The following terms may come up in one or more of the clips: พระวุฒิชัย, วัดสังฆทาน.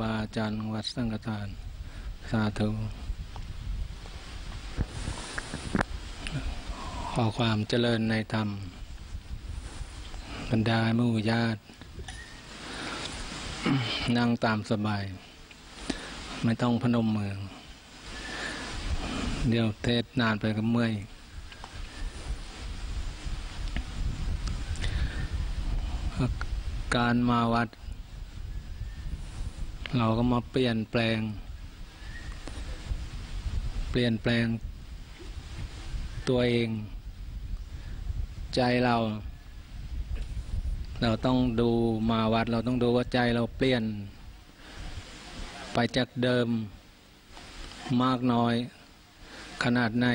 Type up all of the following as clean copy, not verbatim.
บาอาจารย์วัดสังฆทานสาธุขอความเจริญในธรรมบรรดาหมู่ญาตินั่งตามสบายไม่ต้องพนมมือเดี๋ยวเทศนานไปก็เมื่อยการมาวัดเราก็มาเปลี่ยนแปลงตัวเองใจเราต้องดูมาวัดเราต้องดูว่าใจเราเปลี่ยนไปจากเดิมมากน้อยขนาดไหน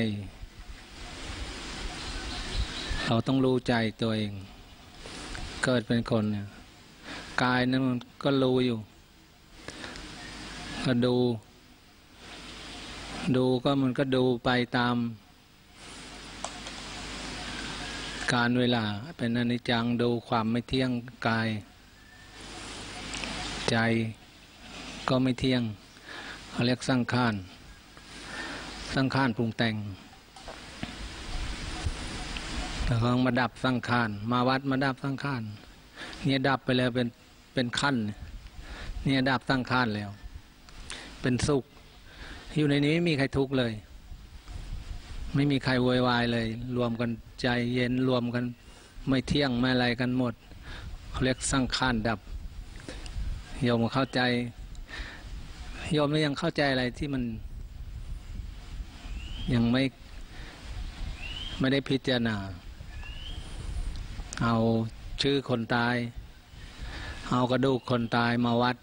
เราต้องรู้ใจตัวเองเกิดเป็นคนเนี่ยกายนั้นมันก็รู้อยู่ก็ดูก็มันก็ดูไปตามการเวลาเป็นอนิจจังดูความไม่เที่ยงกายใจก็ไม่เที่ยงเขาเรียกสังขารปรุงแต่งแล้วก็มาดับสังขารมาวัดมาดับสังขารเนี่ยดับไปแล้วเป็นขั้นเนี่ยดับสังขารแล้วเป็นสุขอยู่ในนี้ไม่มีใครทุกข์เลยไม่มีใครโวยวายเลยรวมกันใจเย็นรวมกันไม่เที่ยงไม่อะไรกันหมดเขาเรียกสังขารดับโยมเข้าใจโยมยังเข้าใจอะไรที่มันยังไม่ได้พิจารณาเอาชื่อคนตายเอากระดูกคนตายมาวัด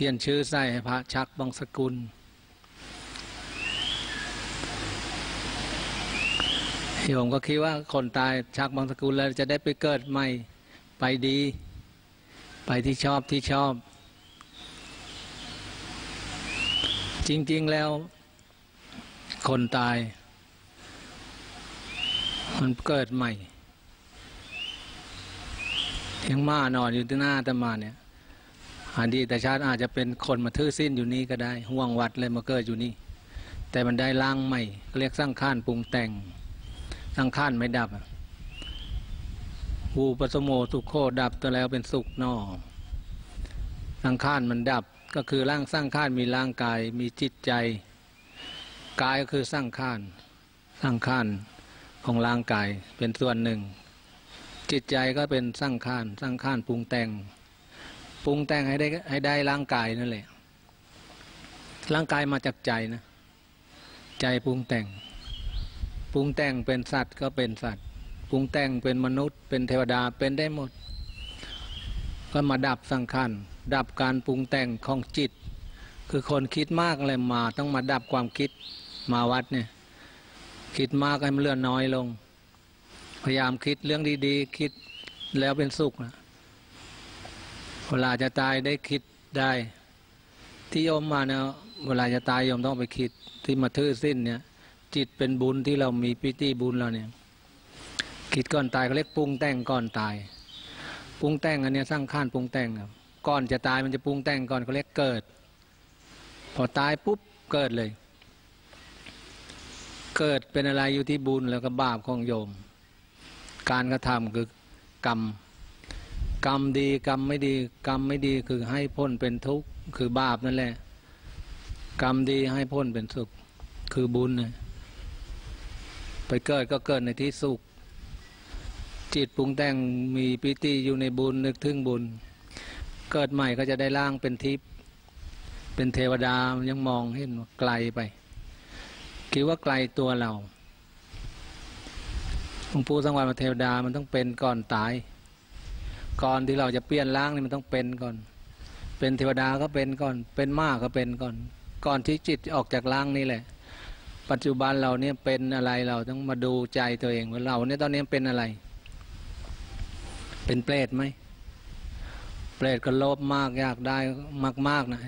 เขียนชื่อใส่ให้พระชักบังสกุลโยมก็คิดว่าคนตายชักบังสกุลแล้วจะได้ไปเกิดใหม่ไปดีไปที่ชอบจริงๆแล้วคนตายมันเกิดใหม่ยังมานอนอยู่ที่หน้าตะมาเนี่ยอดีตชาติอาจจะเป็นคนมาทื่อสิ้นอยู่นี้ก็ได้ห่วงวัดเลยมาเกิดอยู่นี่แต่มันได้ร่างใหม่เรียกสร้างข้านปรุงแต่งสร้างข้านไม่ดับวูปสโมสุโคดับตัวแล้วเป็นสุขนอสร้างข้านมันดับก็คือร่างสร้างข้านมีร่างกายมีจิตใจกายก็คือสร้างข้านของร่างกายเป็นส่วนหนึ่งจิตใจก็เป็นสร้างข้านปรุงแต่งให้ได้ร่างกายนั่นแหละร่างกายมาจากใจนะใจปรุงแต่งเป็นสัตว์ก็เป็นสัตว์ปรุงแต่งเป็นมนุษย์เป็นเทวดาเป็นได้หมดก็มาดับสังขารดับการปรุงแต่งของจิตคือคนคิดมากอะไรมาต้องมาดับความคิดมาวัดเนี่ยคิดมากให้มันเลื่อนน้อยลงพยายามคิดเรื่องดีๆคิดแล้วเป็นสุขนะเวลาจะตายได้คิดได้ที่โยมมาเนี่ยเวลาจะตายโยมต้องไปคิดที่มาทื่อสิ้นเนี่ยจิตเป็นบุญที่เรามีปิติบุญเราเนี่ยคิดก่อนตายเขาเรียกปรุงแต่งก่อนตายปรุงแต่งอันนี้สร้างข้านปรุงแต่งครับก่อนจะตายมันจะปรุงแต่งก่อนเขาเรียกเกิดพอตายปุ๊บเกิดเลยเกิดเป็นอะไรอยู่ที่บุญแล้วก็บาปของโยมการกระทำคือกรรมกรรมดีกรรมไม่ดีกรรมไม่ดีคือให้พ้นเป็นทุกข์คือบาปนั่นแหละกรรมดีให้พ้นเป็นสุขคือบุญนะไปเกิดก็เกิดในที่สุขจิตปรุงแต่งมีปิติอยู่ในบุญนึกถึงบุญเกิดใหม่ก็จะได้ร่างเป็นทิพย์เป็นเทวดายังมองเห็นไกลไปคิดว่าไกลตัวเราหลวงปู่สังวรเทวดามันต้องเป็นก่อนตายก่อนที่เราจะเปลี่ยนร่างนี่มันต้องเป็นก่อนเป็นเทวดาก็เป็นก่อนเป็นมากก็เป็นก่อนที่จิตออกจากร่างนี่แหละปัจจุบันเราเนี่ยเป็นอะไรเราต้องมาดูใจตัวเองว่าเราเนี่ยตอนนี้เป็นอะไรเป็นเปรตไหมเปรตก็โลภมากอยากได้มากๆนะ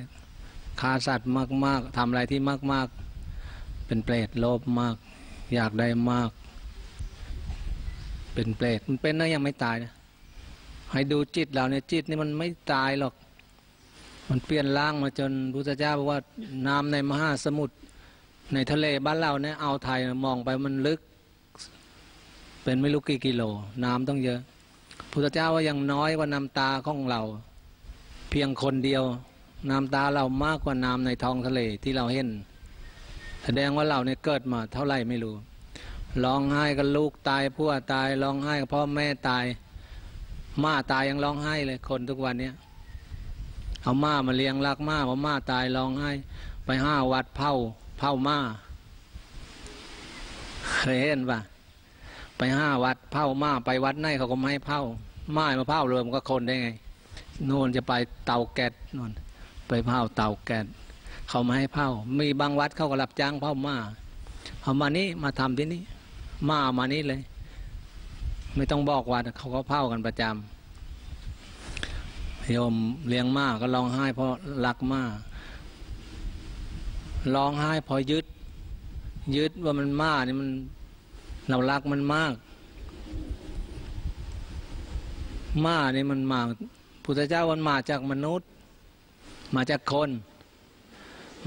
ฆ่าสัตว์มากๆทำอะไรที่มากๆเป็นเปรตโลภมากอยากได้มากเป็นเปรตมันเป็นนะยังไม่ตายนะให้ดูจิตเราเนี่ยจิตนี่มันไม่ตายหรอก มันเปลี่ยนร่างมาจนพุทธเจ้าบอกว่าน้ำในมหาสมุทรในทะเลบ้านเราเนี่ยเอาไทยมองไปมันลึกเป็นไม่รู้กี่กิโลน้ำต้องเยอะพุทธเจ้าว่ายังน้อยกว่าน้ำตาของเราเพียงคนเดียวน้ำตาเรามากกว่าน้ำในท้องทะเลที่เราเห็นแสดงว่าเราเนี่ยเกิดมาเท่าไหร่ไม่รู้ร้องไห้กับลูกตายพ่อตายร้องไห้กับพ่อแม่ตายม่าตายยังร้องไห้เลยคนทุกวันเนี้ยเอาม่ามาเลี้ยงรักม่าพอม่าตายร้องไห้ไปห้าวัดเผาม่าเคยเห็นปะไปห้าวัดเผาม่าไปวัดไหนเขาก็ไม่ให้เผาม่ามาเผารวมก็คนได้ไงโน่นจะไปเตาแก๊สโน่นไปเผาเตาแก๊สเขาไม่ให้เผามีบางวัดเขาก็รับจ้างเผาม่าเอามานี้มาทำที่นี่ม่ามานี้เลยไม่ต้องบอกวัดเขาก็เผากันประจำโยมเลี้ยงม่าก็ร้องไห้เพราะรักม่าร้องไห้เพราะยึดว่ามันม่านี่มันเรารักมันมากม่านี่มันมาพุทธเจ้ามันมาจากมนุษย์มาจากคน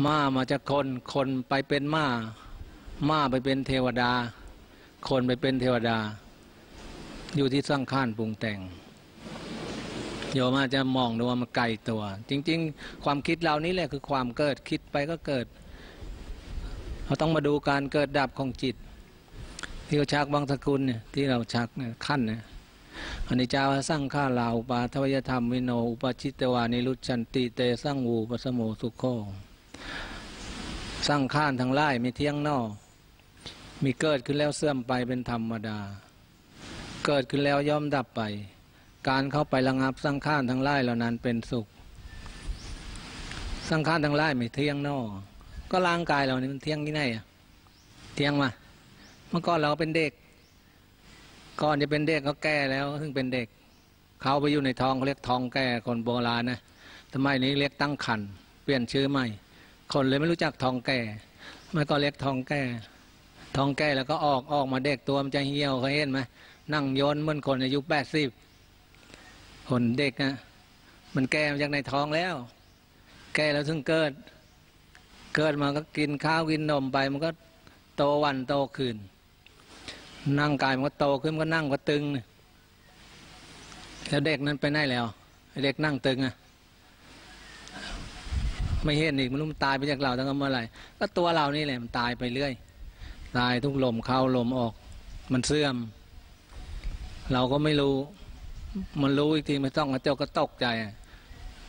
ม่ามาจากคนคนไปเป็นม่าม่าไปเป็นเทวดาคนไปเป็นเทวดาอยู่ที่สร้างข้านปรุงแต่งโยมอาจจะมองดูว่ามันไกลตัวจริงๆความคิดเรานี้แหละคือความเกิดคิดไปก็เกิดเราต้องมาดูการเกิดดับของจิตที่เราชักวังสกุลเนี่ยที่เราชักเนี่ยขั้นเนี่ยอนิจจาสร้างข้าเราปาทวยธรรมวิโนอุปชิตวานิรุชันติเตสร้างวูปสโมสุโคสร้างข้านทั้งหลายมีเที่ยงนอกมีเกิดขึ้นแล้วเสื่อมไปเป็นธรรมดาเกิดขึ้นแล้วย่อมดับไปการเข้าไประงับสร้างข้านทั้งหลายเหล่านั้นเป็นสุขสร้างข้านทั้งหลายไม่เที่ยงนอกก็ร่างกายเรานี่มันเที่ยงที่ไหนอะเที่ยงมาเมื่อก่อนเราเป็นเด็กก่อนจะเป็นเด็กก็แก่แล้วถึงเป็นเด็กเขาไปอยู่ในท้องเขาเรียกท้องแก่คนโบราณนะทำไมนี้เรียกตั้งครรภ์เปลี่ยนชื่อใหม่คนเลยไม่รู้จักท้องแก่ไม่ก็เรียกท้องแก่ท้องแก่แล้วก็ออกมาเด็กตัวมันจะเหี่ยวเคยเห็นไหมนั่งโยนเหมือนคนอายุ80คนเด็กนะมันแก่มาจากในท้องแล้วแก่แล้วถึงเกิดมาก็กินข้าวกินนมไปมันก็โตวันโตคืนนั่งกายมันก็โตขึ้นมันก็นั่งก็ตึงแล้วเด็กนั้นไปไหนแล้วเด็กนั่งตึงอะไม่เห็นอีกมันรู้มันตายไปจากเราตั้งแต่เมื่อไหร่ก็ตัวเรานี่แหละมันตายไปเรื่อยตายทุกลมเข้าลมออกมันเสื่อมเราก็ไม่รู้มันรู้อีกทีไปส่องกระจกก็ตกใจ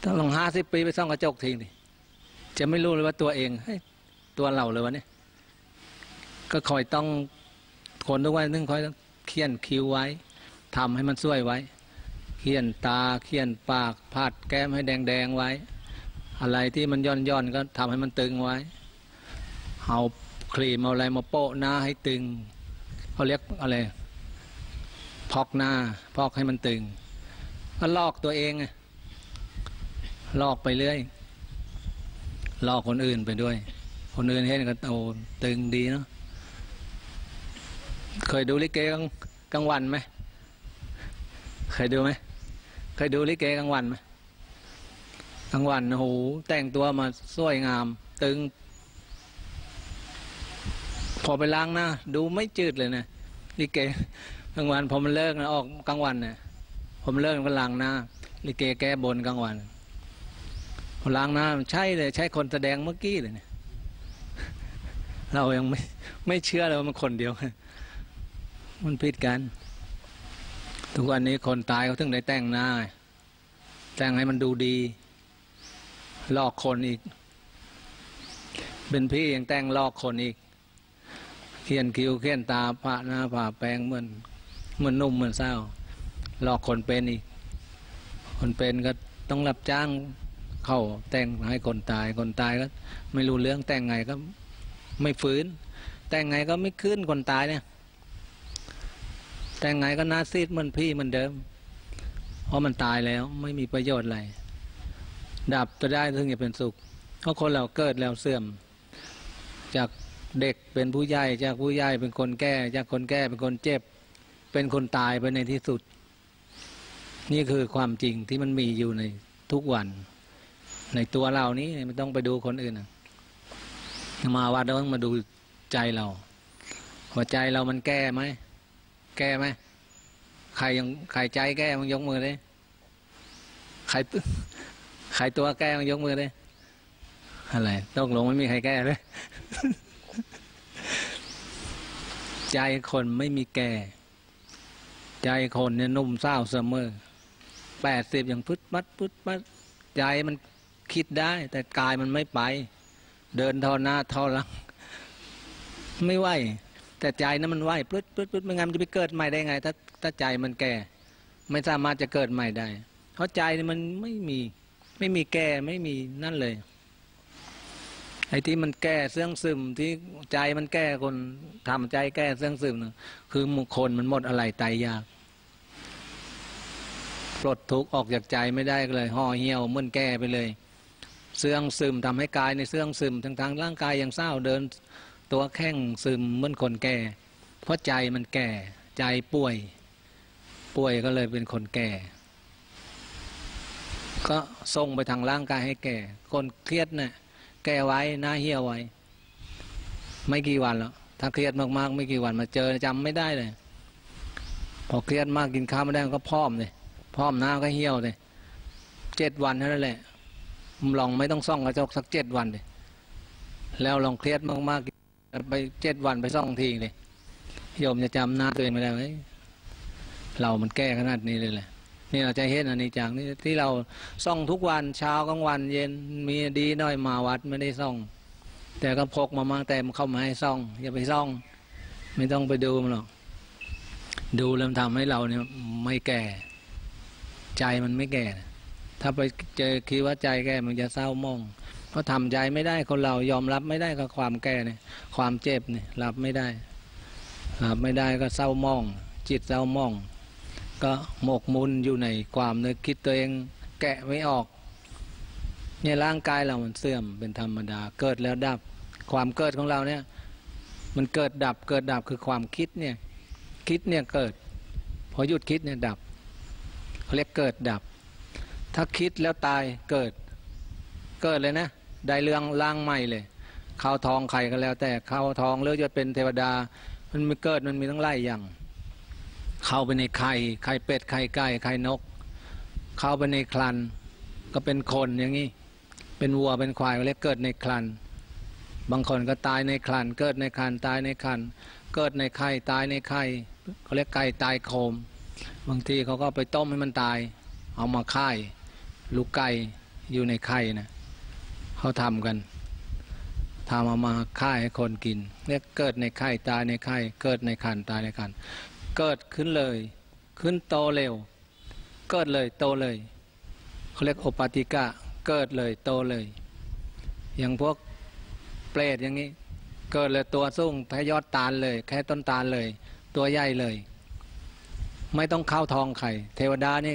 ต้องลง50 ปีไปส่องกระจกทีนี่จะไม่รู้เลยว่าตัวเองตัวเราเลยวะเนี่ยก็คอยต้องคนทุกวันนึงคอยเขียนคิ้วไว้ทำให้มันสวยไว้เขียนตาเขียนปากผาดแก้มให้แดงๆไว้อะไรที่มันย่อนก็ทำให้มันตึงไว้เอาครีมเอาอะไรมาโปะหน้าให้ตึงเขาเรียกอะไรพอกหน้าพอกให้มันตึงก็ลอกตัวเองลอกไปเรื่อยลอกคนอื่นไปด้วยคนอื่นเห็นก็โอ้ตึงดีเนาะเคยดูลิเกกลางวันไหมเคยดูไหมเคยดูลิเกกลางวันไหมกลางวันโหแต่งตัวมาสวยงามตึงพอไปล้างหน้าดูไม่จืดเลยนะลิเกกลางวันพอมันเลิกนะออกกลางวันเนี่ยผมเลิกก็ล้างหน้าลิเกแก้บนกลางวันพอล้างหน้าใช่เลยใช่คนแสดงเมื่อกี้เลยเนี่ยเรายังไม่เชื่อเลยว่ามันคนเดียวมันผิดกันทุกวันนี้คนตายเขาถึงได้แต่งหน้าแต่งให้มันดูดีหลอกคนอีกเป็นพี่ยังแต่งหลอกคนอีกเขียนคิ้วเขียนตาผะหน้าผะแปรงเหมือนนุ่มเหมือนเศร้าหลอกคนเป็นอีกคนเป็นก็ต้องรับจ้างเข้าแต่งให้คนตายคนตายก็ไม่รู้เรื่องแต่งไงก็ไม่ฟื้นแต่งไงก็ไม่ขึ้นคนตายเนี่ยแต่งไงก็น่าซีดเหมือนพี่เหมือนเดิมเพราะมันตายแล้วไม่มีประโยชน์อะไรดับจะได้ถึงจะเป็นสุขเพราะคนเราเกิดแล้วเสื่อมจากเด็กเป็นผู้ใหญ่จากผู้ใหญ่เป็นคนแก่จากคนแก่เป็นคนเจ็บเป็นคนตายไปในที่สุดนี่คือความจริงที่มันมีอยู่ในทุกวัน ในตัวเรานี้ไม่ต้องไปดูคนอื่นมาวัดเราต้องมาดูใจเราว่าใจเรามันแก้ไหมแก้ไหมใครยังใครใจแก้มันยกมือเลยใครตัวแก้มันยกมือเลยอะไรต้องลงไม่มีใครแก้เลยใจคนไม่มีแก่ใจคนเนี่ยนุ่มเศร้าเสมอ80อย่างพึดมัดใจมันคิดได้แต่กายมันไม่ไปเดินท่อหน้าท่อหลังไม่ไหวแต่ใจนั้นมันไหวพึดไม่งั้นจะไปเกิดใหม่ได้ไงถ้าใจมันแก่ไม่สามารถจะเกิดใหม่ได้เพราะใจมันไม่มีแก่ไม่มีนั่นเลยไอ้ที่มันแก่เสื่องซึมที่ใจมันแก่คนทำใจแก่เสื่องซึมนะคือคนมันหมดอะไรตายยากปลดทุกข์ออกจากใจไม่ได้เลยห่อเหี่ยวมึนแก่ไปเลยเสื่องซึมทำให้กายในเสื่องซึมทั้งร่างกายอย่างเศร้าเดินตัวแข้งซึมเหมือนคนแก่เพราะใจมันแก่ใจป่วยก็เลยเป็นคนแก่ก็ส่งไปทางร่างกายให้แก่คนเครียดเนี่ยแก่ไว้หน้าเหี้ยวไว้ไม่กี่วันแล้วถ้าเครียดมากๆไม่กี่วันมาเจอจำไม่ได้เลยพอเครียดมากกินข้าวไม่ได้ก็พร่อมเลยพร่อมหน้าก็เหี้ยวเลย7 วันเท่านั้นแหละลองไม่ต้องซ่องกระจกสัก7 วันเลยแล้วลองเครียดมากๆไป7 วันไปซ่องทีเลยโยมจะจำหน้าตัวเองไม่ได้ไหมเรามันแก้ขนาดนี้เลยแหละนี่เราใจเห็นอันนี้จากนี่ที่เราซ่องทุกวันเช้ากลางวันเย็นมีดีน้อยมาวัดไม่ได้ซ่องแต่ก็พกมามั่งแต่มันเข้ามาให้ซ่องอย่าไปซ่องไม่ต้องไปดูมันหรอกดูแล้วทำให้เราเนี่ยไม่แก่ใจมันไม่แก่ถ้าไปเจอคิดว่าใจแก่มันจะเศร้ามองเพราะทำใจไม่ได้คนเรายอมรับไม่ได้กับความแก่เนี่ยความเจ็บเนี่ยรับไม่ได้ก็เศร้ามองจิตเศร้ามองก็หมกมุ่นอยู่ในความนึกคิดตัวเองแกะไม่ออกเนี่ยร่างกายเรามันเสื่อมเป็นธรรมดาเกิดแล้วดับความเกิดของเราเนี่ยมันเกิดดับคือความคิดเนี่ยเกิดพอหยุดคิดเนี่ยดับเรียกเกิดดับถ้าคิดแล้วตายเกิดเลยนะได้เรื่องร่างใหม่เลยเข้าทองไข่ก็แล้วแต่เข้าทองหรือจะเป็นเทวดามันไม่เกิดมันมีทั้งหลายอย่างเข้าไปในไข่เป็ดไข่ไก่ไข่นกเข้าไปในคลันก็เป็นคนอย่างนี้เป็นวัวเป็นควายก็เรียกเกิดในคลันบางคนก็ตายในคลันเกิดในคลันตายในคลันเกิดในไข่ตายในไข่เขาเรียกไก่ตายโคมบางทีเขาก็ไปต้มให้มันตายเอามาค่ายลูกไก่อยู่ในไข่นะเขาทำกันทำเอามาค่ายให้คนกินเรียกเกิดในไข่ตายในไข่เกิดในคลันตายในคลันเกิดขึ้นเลยขึ้นโตเร็วเกิดเลยโตเลยเขาเรียกโอปาติกะเกิดเลยโตเลยอย่างพวกเปรตอย่างนี้เกิดเลยตัวสูงแค่ยอดตาลเลยแค่ต้นตาลเลยตัวใหญ่เลยไม่ต้องเข้าทองไข่เทวดานี่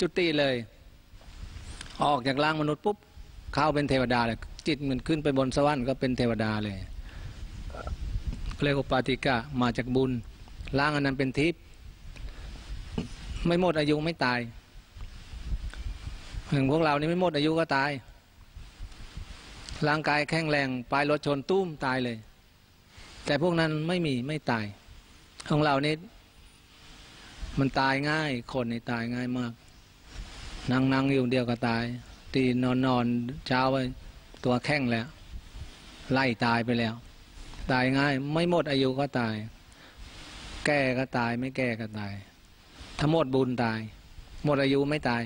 จุติเลยออกจากร่างมนุษย์ปุ๊บเข้าเป็นเทวดาเลยจิตมันขึ้นไปบนสวรรค์ก็เป็นเทวดาเลยเรียกโอปาติกะมาจากบุญร่างอันนั้นเป็นทิพย์ไม่หมดอายุไม่ตายอย่างพวกเรานี่ไม่หมดอายุก็ตายร่างกายแข็งแรงไปรถชนตุ้มตายเลยแต่พวกนั้นไม่ตายของเรานี่มันตายง่ายคนนี่ตายง่ายมากนั่งอยู่เดียวก็ตายตีนอนเช้าไปตัวแข็งแล้วไล่ตายไปแล้วตายง่ายไม่หมดอายุก็ตายแก่ก็ตายไม่แก่ก็ตายถ้าหมดบุญตายหมดอายุไม่ตาย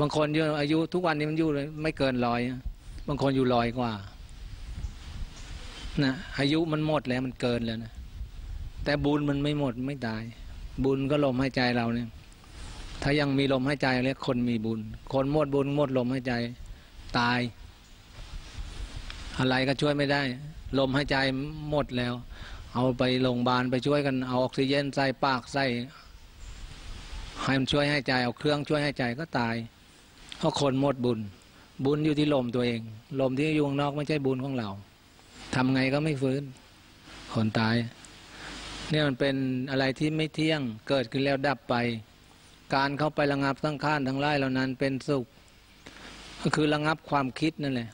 บางคนอยู่อายุทุกวันนี้มันอยู่ไม่เกิน100บางคนอยู่100 กว่านะอายุมันหมดแล้วมันเกินแล้วนะแต่บุญมันไม่หมดไม่ตายบุญก็ลมหายใจเราเนี่ยถ้ายังมีลมหายใจเรียกคนมีบุญคนหมดบุญหมดลมหายใจตายอะไรก็ช่วยไม่ได้ลมหายใจหมดแล้วเอาไปโรงพยาบาลไปช่วยกันเอาออกซิเจนใส่ปากใส่ให้มันช่วยให้ใจเอาเครื่องช่วยให้ใจก็ตายเพราะคนหมดบุญบุญอยู่ที่ลมตัวเองลมที่อยู่ข้างนอกไม่ใช่บุญของเราทำไงก็ไม่ฟื้นคนตายเนี่ยมันเป็นอะไรที่ไม่เที่ยงเกิดขึ้นแล้วดับไปการเข้าไประงับสังขารทั้งหลายเหล่านั้นเป็นสุข ก็คือระงับความคิดนั่นแหละ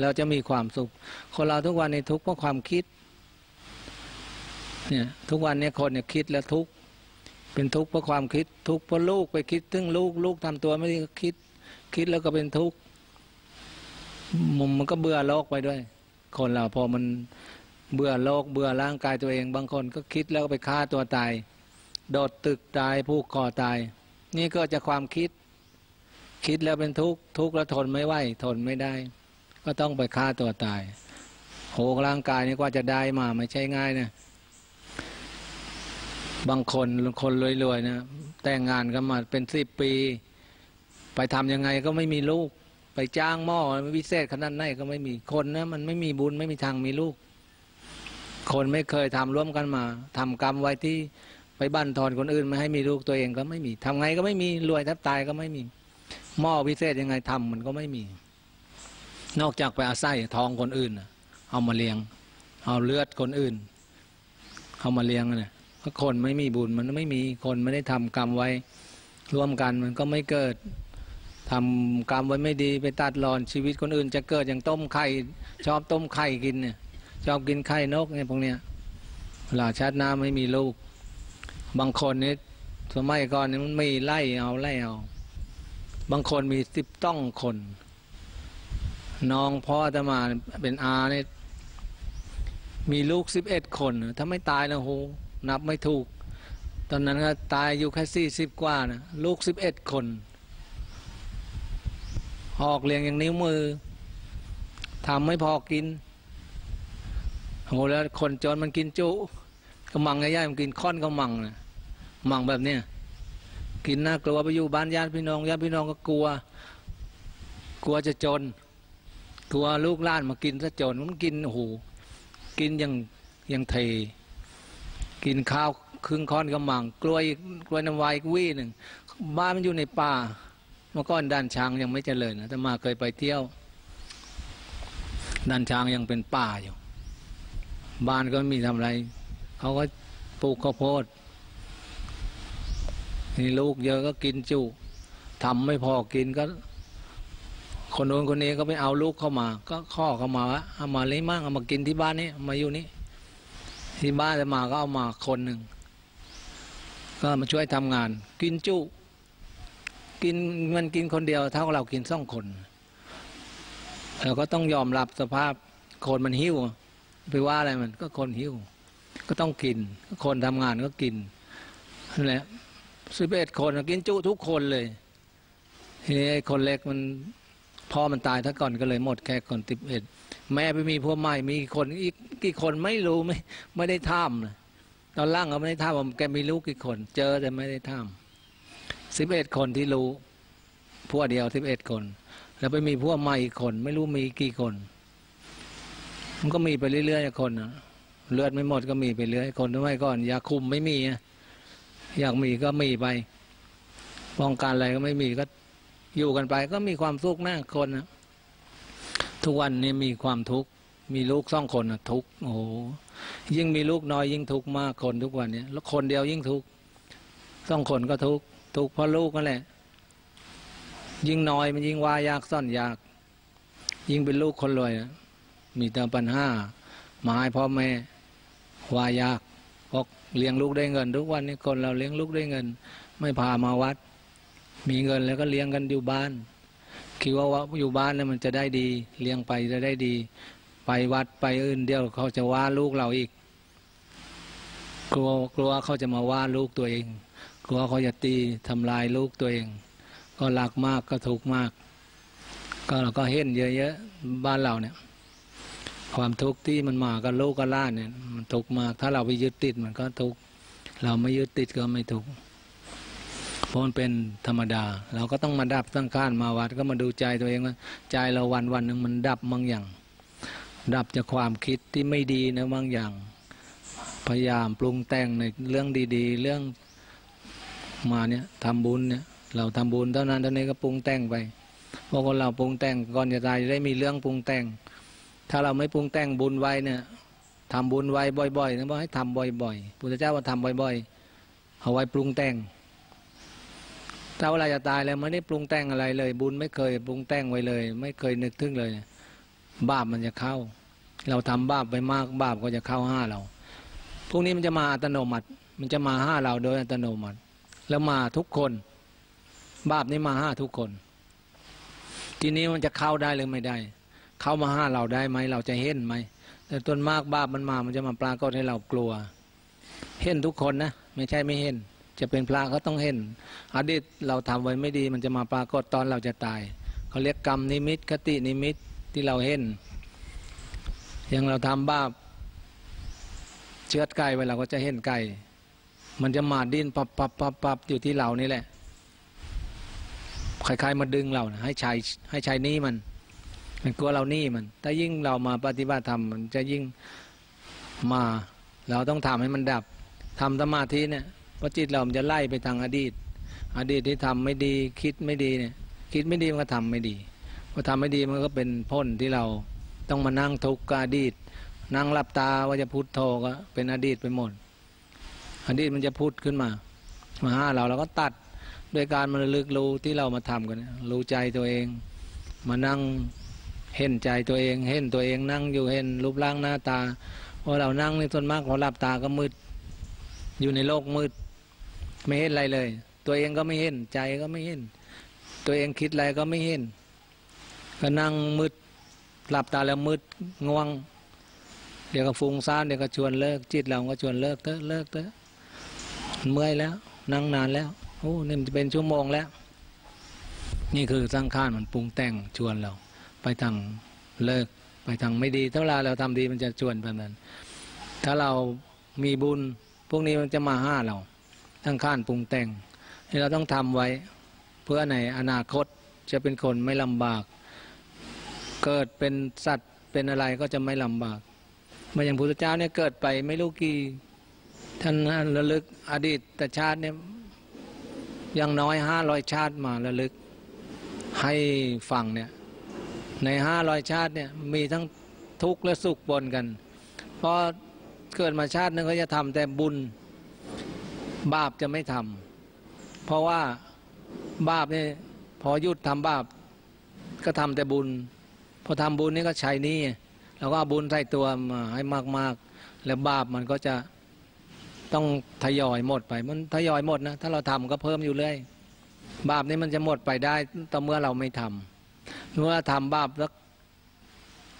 เราจะมีความสุขคนเราทุกวันในทุกข์เพราะความคิดเนี่ยทุกวันเนี่ยคนเนี่ยคิดแล้วทุกข์เป็นทุกข์เพราะความคิดทุกข์เพราะลูกไปคิดถึงลูกทำตัวไม่ได้คิดแล้วก็เป็นทุกข์มันก็เบื่อโลกไปด้วยคนเราพอมันเบื่อโลกเบื่อร่างกายตัวเองบางคนก็คิดแล้วก็ไปฆ่าตัวตายโดดตึกตายผูกคอตายนี่ก็จะความคิดแล้วเป็นทุกข์แล้วทนไม่ไหวทนไม่ได้ก็ต้องไปฆ่าตัวตายโหร่างกายนี่กว่าจะได้มาไม่ใช่ง่ายนะบางคนรวยๆนะแต่งงานกันมาเป็น10 ปีไปทำยังไงก็ไม่มีลูกไปจ้างหม้อวิเศษขนาดไหนก็ไม่มีคนนะมันไม่มีบุญไม่มีทางมีลูกคนไม่เคยทำร่วมกันมาทำกรรมไว้ที่ไปบั่นทอนคนอื่นไม่ให้มีลูกตัวเองก็ไม่มีทำไงก็ไม่มีรวยแทบตายก็ไม่มีหม้อวิเศษยังไงทำมันก็ไม่มีนอกจากไปอาศัยทองคนอื่นเอามาเลี้ยงเอาเลือดคนอื่นเอามาเลี้ยงนะคนไม่มีบุญมันไม่มีคนไม่ได้ทำกรรมไว้ร่วมกันมันก็ไม่เกิดทำกรรมไว้ไม่ดีไปตัดรอนชีวิตคนอื่นจะเกิดอย่างต้มไข่ชอบต้มไข่กินเนี่ยชอบกินไข่นกเนี่ยพวกเนี้ยหล่าชาติหน้าไม่มีลูกบางคนนี่สมัยก่อนนี่มันไม่ไล่เอาบางคนมี10 ต้องคนน้องพ่อจะมาเป็นอาเนี่ยมีลูก11 คนถ้าไม่ตายนะโหนับไม่ถูกตอนนั้นก็ตายอยู่แค่40 กว่านะลูก11 คนออกเลี้ยงอย่างนิ้วมือทำไม่พอกินโหแล้วคนจนมันกินจุกำมังง่ายๆมันกินค้อนกำมังนะมังแบบเนี้ยกินน่ากลัวไปอยู่บ้านญาติพี่น้องก็กลัวจะจนกลัวลูกหลานมากินซะจนมันกินโอ้โหกินอย่างเทกินข้าวครึ่งค้อนกำมังกล้วยน้ำวายวี่หนึ่งบ้านมันอยู่ในป่าเมื่อก่อนด่านช้างยังไม่เจริญนะแต่มาเคยไปเที่ยวด่านช้างยังเป็นป่าอยู่บ้านก็ไม่มีทำอะไรเขาก็ปลูกข้าวโพดนี่ลูกเยอะก็กินจุทำไม่พอกินก็คนโน้นคนนี้ก็ไปเอาลูกเข้ามาก็ข้อเข้ามาวะเอามาเลยมั่งเอามากินที่บ้านนี้มาอยู่นี่ที่บ้านจะมาก็เอามาคนหนึ่งก็มาช่วยทำงานกินจุกินมันกินคนเดียวเท่าเรากิน2 คนเราก็ต้องยอมรับสภาพคนมันหิวไปว่าอะไรมันก็คนหิวก็ต้องกินคนทำงานก็กินนั่นแหละ11 คนกินจุทุกคนเลยทีนี้คนเล็กมันพ่อมันตายซะก่อนก็เลยหมดแค่คน11แม่ไปมีพวกใหม่มีคนอีกกี่คนไม่รู้ไม่ได้ท่ามเลยตอนล่างเขาไม่ได้ท่ามว่าแกมีลูกกี่คนเจอแต่ไม่ได้ท่าม11 คนที่รู้พวกเดียว11 คนแล้วไปมีพวกใหม่อีกคนไม่รู้มีกี่คนมันก็มีไปเรื่อยๆคนนะเลือดไม่หมดก็มีไปเรื่อยคนด้วยก่อนยาคุมไม่มีอยากมีก็มีไปป้องกันอะไรก็ไม่มีก็อยู่กันไปก็มีความสุขหน้าคนนะทุกวันนี้มีความทุกข์มีลูก2 คนนะทุกข์โอ้โหยิ่งมีลูกน้อยยิ่งทุกข์มากคนทุกวันนี้แล้วคนเดียวยิ่งทุกข์2 คนก็ทุกข์เพราะลูกนั่นแหละยิ่งน้อยมันยิ่งวายากซ่อนยากยิ่งเป็นลูกคนรวยนะมีแต่ปัญหาหมายพ่อแม่วายากออกเลี้ยงลูกได้เงินทุกวันนี้คนเราเลี้ยงลูกได้เงินไม่พามาวัดมีเงินแล้วก็เลี้ยงกันอยู่บ้านคิดว่าอยู่บ้านแล้วมันจะได้ดีเลี้ยงไปจะได้ดีไปวัดไปอื่นเดียวเขาจะว่าลูกเราอีกกลัวเขาจะมาว่าลูกตัวเองกลัวเขาจะตีทำลายลูกตัวเองก็รักมากก็ทุกข์มากก็เราก็เห็นเยอะๆบ้านเราเนี่ยความทุกข์ที่มันมากับลูกกับหลานเนี่ยมันทุกข์มากถ้าเราไปยึดติดมันก็ทุกข์เราไม่ยึดติดก็ไม่ทุกข์เพราะมันเป็นธรรมดาเราก็ต้องมาดับตั้งการมาวัดก็มาดูใจตัวเองว่าใจเราวันหนึ่งมันดับบางอย่างดับจากความคิดที่ไม่ดีนะบางอย่างพยายามปรุงแต่งในเรื่องดีๆเรื่องมาเนี่ยทำบุญเนี่ยเราทำบุญเท่านั้นเท่านี้ก็ปรุงแต่งไปเพราะคนเราปรุงแต่งก่อนจะตายจะได้มีเรื่องปรุงแต่งถ้าเราไม่ปรุงแต่งบุญไว้เนี่ยทำบุญไว้บ่อยๆนะบอกให้ทำบ่อยๆพุทธเจ้าว่าทำบ่อยๆเอาไว้ปรุงแต่ง ถ้าเวลาจะตายแล้วมันไม่ปรุงแต่งอะไรเลยบุญไม่เคยปรุงแต่งไว้เลยไม่เคยนึกถึงเลยบาปมันจะเข้าเราทำบาปไปมากบาปก็จะเข้าห้าเราพวกนี้มันจะมาอัตโนมัติมันจะมาห้าเราโดยอัตโนมัติแล้วมาทุกคนบาปนี้มาห้าทุกคนทีนี้มันจะเข้าได้หรือไม่ได้เข้ามาห้าเราได้ไหมเราจะเห็นไหมแต่ต้นมากบาปมันจะมาปรากฏให้เรากลัวเห็นทุกคนนะไม่ใช่ไม่เห็นจะเป็นพระเขาต้องเห็นอดีตเราทำไว้ไม่ดีมันจะมาปรากฏตอนเราจะตายเขาเรียกกรรมนิมิตคตินิมิตที่เราเห็นอย่างเราทำบาปเชือดไก่ไว้เราก็จะเห็นไก่มันจะมาดิ้นปับปับปับปับอยู่ที่เรานี่แหละคล้ายๆมาดึงเราให้ใช้นี้มันกลัวเรานี่มันถ้ายิ่งเรามาปฏิบัติธรรมมันจะยิ่งมาเราต้องทำให้มันดับทำสมาธิเนี่ยเพราะจิตเรามันจะไล่ไปทางอดีตที่ทำไม่ดีคิดไม่ดีเนี่ยคิดไม่ดีมันก็ทำไม่ดีพอทำไม่ดีมันก็เป็นพ้นที่เราต้องมานั่งทุกข์กับอดีตนั่งหลับตาว่าจะพุทโธก็เป็นอดีตไปหมดอดีตมันจะพุทขึ้นมาห้าเราก็ตัดด้วยการมันระลึกรู้ที่เรามาทำกันรู้ใจตัวเองมานั่งเห็นใจตัวเองเห็นตัวเองนั่งอยู่เห็นรูปร่างหน้าตาพอเรานั่งในส่วนมากพอหลับตาก็มืดอยู่ในโลกมืดไม่เห็นอะไรเลยตัวเองก็ไม่เห็นใจก็ไม่เห็นตัวเองคิดอะไรก็ไม่เห็นก็นั่งมืดหลับตาแล้วมืดง่วงเดี๋ยวก็ฟุ้งซ่านเดี๋ยวก็ชวนเลิกจิตเราก็ชวนเลิกเถอะเมื่อยแล้วนั่งนานแล้วโอ้นี่มันจะเป็นชั่วโมงแล้วนี่คือสังขารมันปรุงแต่งชวนเราไปทางเลิกไปทางไม่ดีเท่าไรเราทำดีมันจะชวนแบบนั้นถ้าเรามีบุญพวกนี้มันจะมาห้าเราทั้งข้านปรุงแต่งที่เราต้องทำไว้เพื่อในอนาคตจะเป็นคนไม่ลำบากเกิดเป็นสัตว์เป็นอะไรก็จะไม่ลำบากเหมือนอย่างพระพุทธเจ้าเนี่ยเกิดไปไม่รู้กี่ท่านระลึกอดีตชาติเนี่ยอย่างน้อย500ชาติมาระลึกให้ฟังเนี่ยใน500ชาติเนี่ยมีทั้งทุกข์และสุขปนกันเพราะเกิดมาชาตินึงเขาจะทำแต่บุญบาปจะไม่ทำเพราะว่าบาปเนี่ยพอหยุดทำบาปก็ทำแต่บุญพอทำบุญนี่ก็ใช้นี่เราก็เอาบุญใส่ตัวมาให้มากๆแล้วบาปมันก็จะต้องทยอยหมดไปมันทยอยหมดนะถ้าเราทำก็เพิ่มอยู่เรื่อยบาปนี้มันจะหมดไปได้ต่อเมื่อเราไม่ทำเมื่อทำบาปแล้ว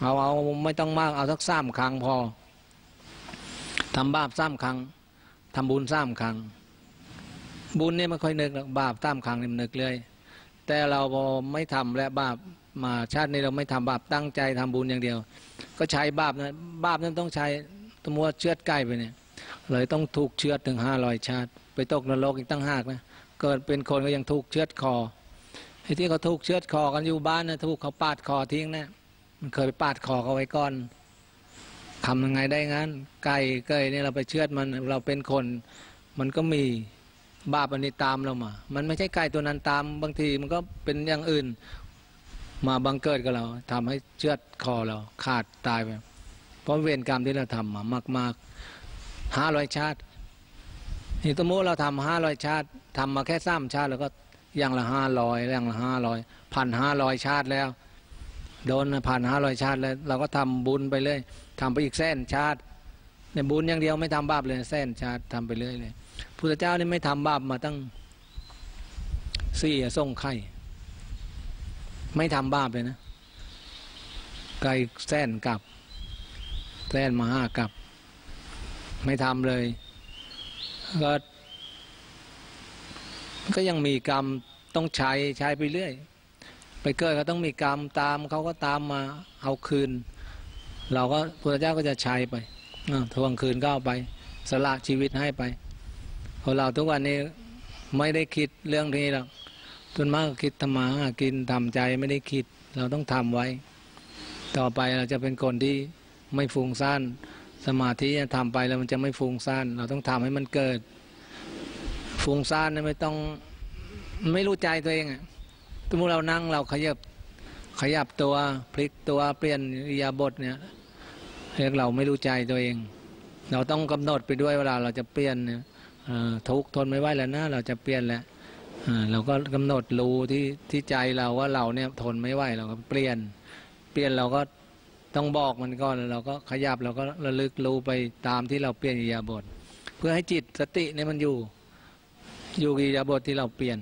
เอาไม่ต้องมากเอาสัก3ครั้งพอทำบาป3ครั้งทำบุญ3ครั้งบุญเนี่ยไม่ค่อยนึกหรอกบาป3ครั้งนี่มันนึกเลยแต่เราพอไม่ทำและบาปมาชาตินี้เราไม่ทำบาปตั้งใจทำบุญอย่างเดียวก็ใช้บาปนะบาปนั้นต้องใช้ตัวมัวเชือดไก่ไปเนี่ยเลยต้องถูกเชือดถึง500ชาติไปตกนรกอีกตั้งหากนะเกิดเป็นคนก็ยังถูกเชือดคอที่เขาถูกเชือดคอกันอยู่บ้านนะถูกเขาปาดคอทิ้งนะมันเคยไปปาดคอเขาไว้ก่อนทำยังไงได้งั้นไก่เกยเนี่ยเราไปเชือดมันเราเป็นคนมันก็มีบาปอันนี้ตามเรามามันไม่ใช่ไก่ตัวนั้นตามบางทีมันก็เป็นอย่างอื่นมาบังเกิดกับเราทำให้เชือดคอเราขาดตายไปเพราะเวรกรรมที่เราทำมามาก500ชาตินี่สมมติเราทำ500ชาติทำมาแค่3ชาติแล้วก็อย่างละ500อย่างละ5001,500ชาติแล้วโดน1,500ชาติแล้วเราก็ทำบุญไปเลยทำไปอีก100ชาติในบุญอย่างเดียวไม่ทำบาปเลย100ชาติทำไปเรื่อยเลยพุทธเจ้านี่ไม่ทำบาปมาตั้ง4อสงไขยไม่ทำบาปเลยนะไกล100กับ100มา5กับไม่ทำเลยก็ยังมีกรรมต้องใช้ไปเรื่อยไปเกิดก็ต้องมีกรรมตามเขาก็ตามมาเอาคืนเราก็พระเจ้าก็จะใช้ไปทวงคืนก็เอาไปสละชีวิตให้ไปคนเราทุกวันนี้ไม่ได้คิดเรื่องนี้หรอกส่วนมากคิดทำมาหากินทำใจไม่ได้คิดเราต้องทำไว้ต่อไปเราจะเป็นคนที่ไม่ฟุ้งซ่านสมาธิทำไปแล้วมันจะไม่ฟุ้งซ่านเราต้องทำให้มันเกิดฟุ้งซ่านไม่ต้องไม่รู้ใจตัวเองสมมติเรานั่งเราขยับตัวพลิกตัวเปลี่ยนอิริยาบถเนี่ยเรียกเราไม่รู้ใจตัวเองเราต้องกำหนดไปด้วยเวลาเราจะเปลี่ยนทุกข์ทนไม่ไหวแล้วนะเราจะเปลี่ยนแล้ว เราก็กำหนดรู้ที่ใจเราว่าเราเนี่ยทนไม่ไหวเราก็เปลี่ยนเราก็ต้องบอกมันก่อนแล้วเราก็ขยับเราก็ระลึกรู้ไปตามที่เราเปลี่ยนอิริยาบถเพื่อให้จิตสติเนี่ยมันอยู่อิริยาบถที่เราเปลี่ยน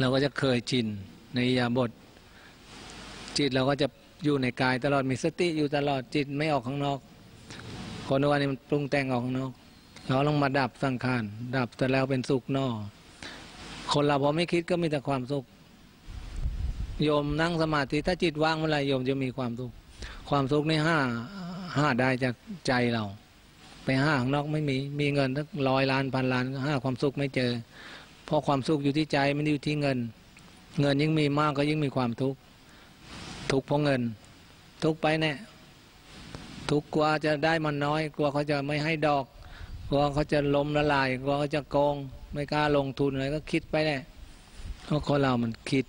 เราก็จะเคยชินในอิริยาบถจิตเราก็จะอยู่ในกายตลอดมีสติอยู่ตลอดจิตไม่ออกข้างนอกคนวันนี้มันปรุงแต่งออกข้างนอกเราลงมาดับสังขารดับแต่แล้วเป็นสุขนอคนเราพอไม่คิดก็มีแต่ความสุขโยมนั่งสมาธิถ้าจิตว่างเมื่อไรโยมจะมีความสุขนี่ห้าได้จากใจเราไปห้าข้างนอกไม่มีเงินทั้ง100 ล้าน 1,000 ล้านก็ห้าความสุขไม่เจอเพราะความสุขอยู่ที่ใจไม่ได้อยู่ที่เงินยิ่งมีมากก็ยิ่งมีความทุกข์เพราะเงินทุกไปแน่ทุกกลัวจะได้มันน้อยกลัวเขาจะไม่ให้ดอกกลัวเขาจะล้มละลายกลัวเขาจะโกงไม่กล้าลงทุนอะไรก็คิดไปแน่เพราะคนเรามันคิด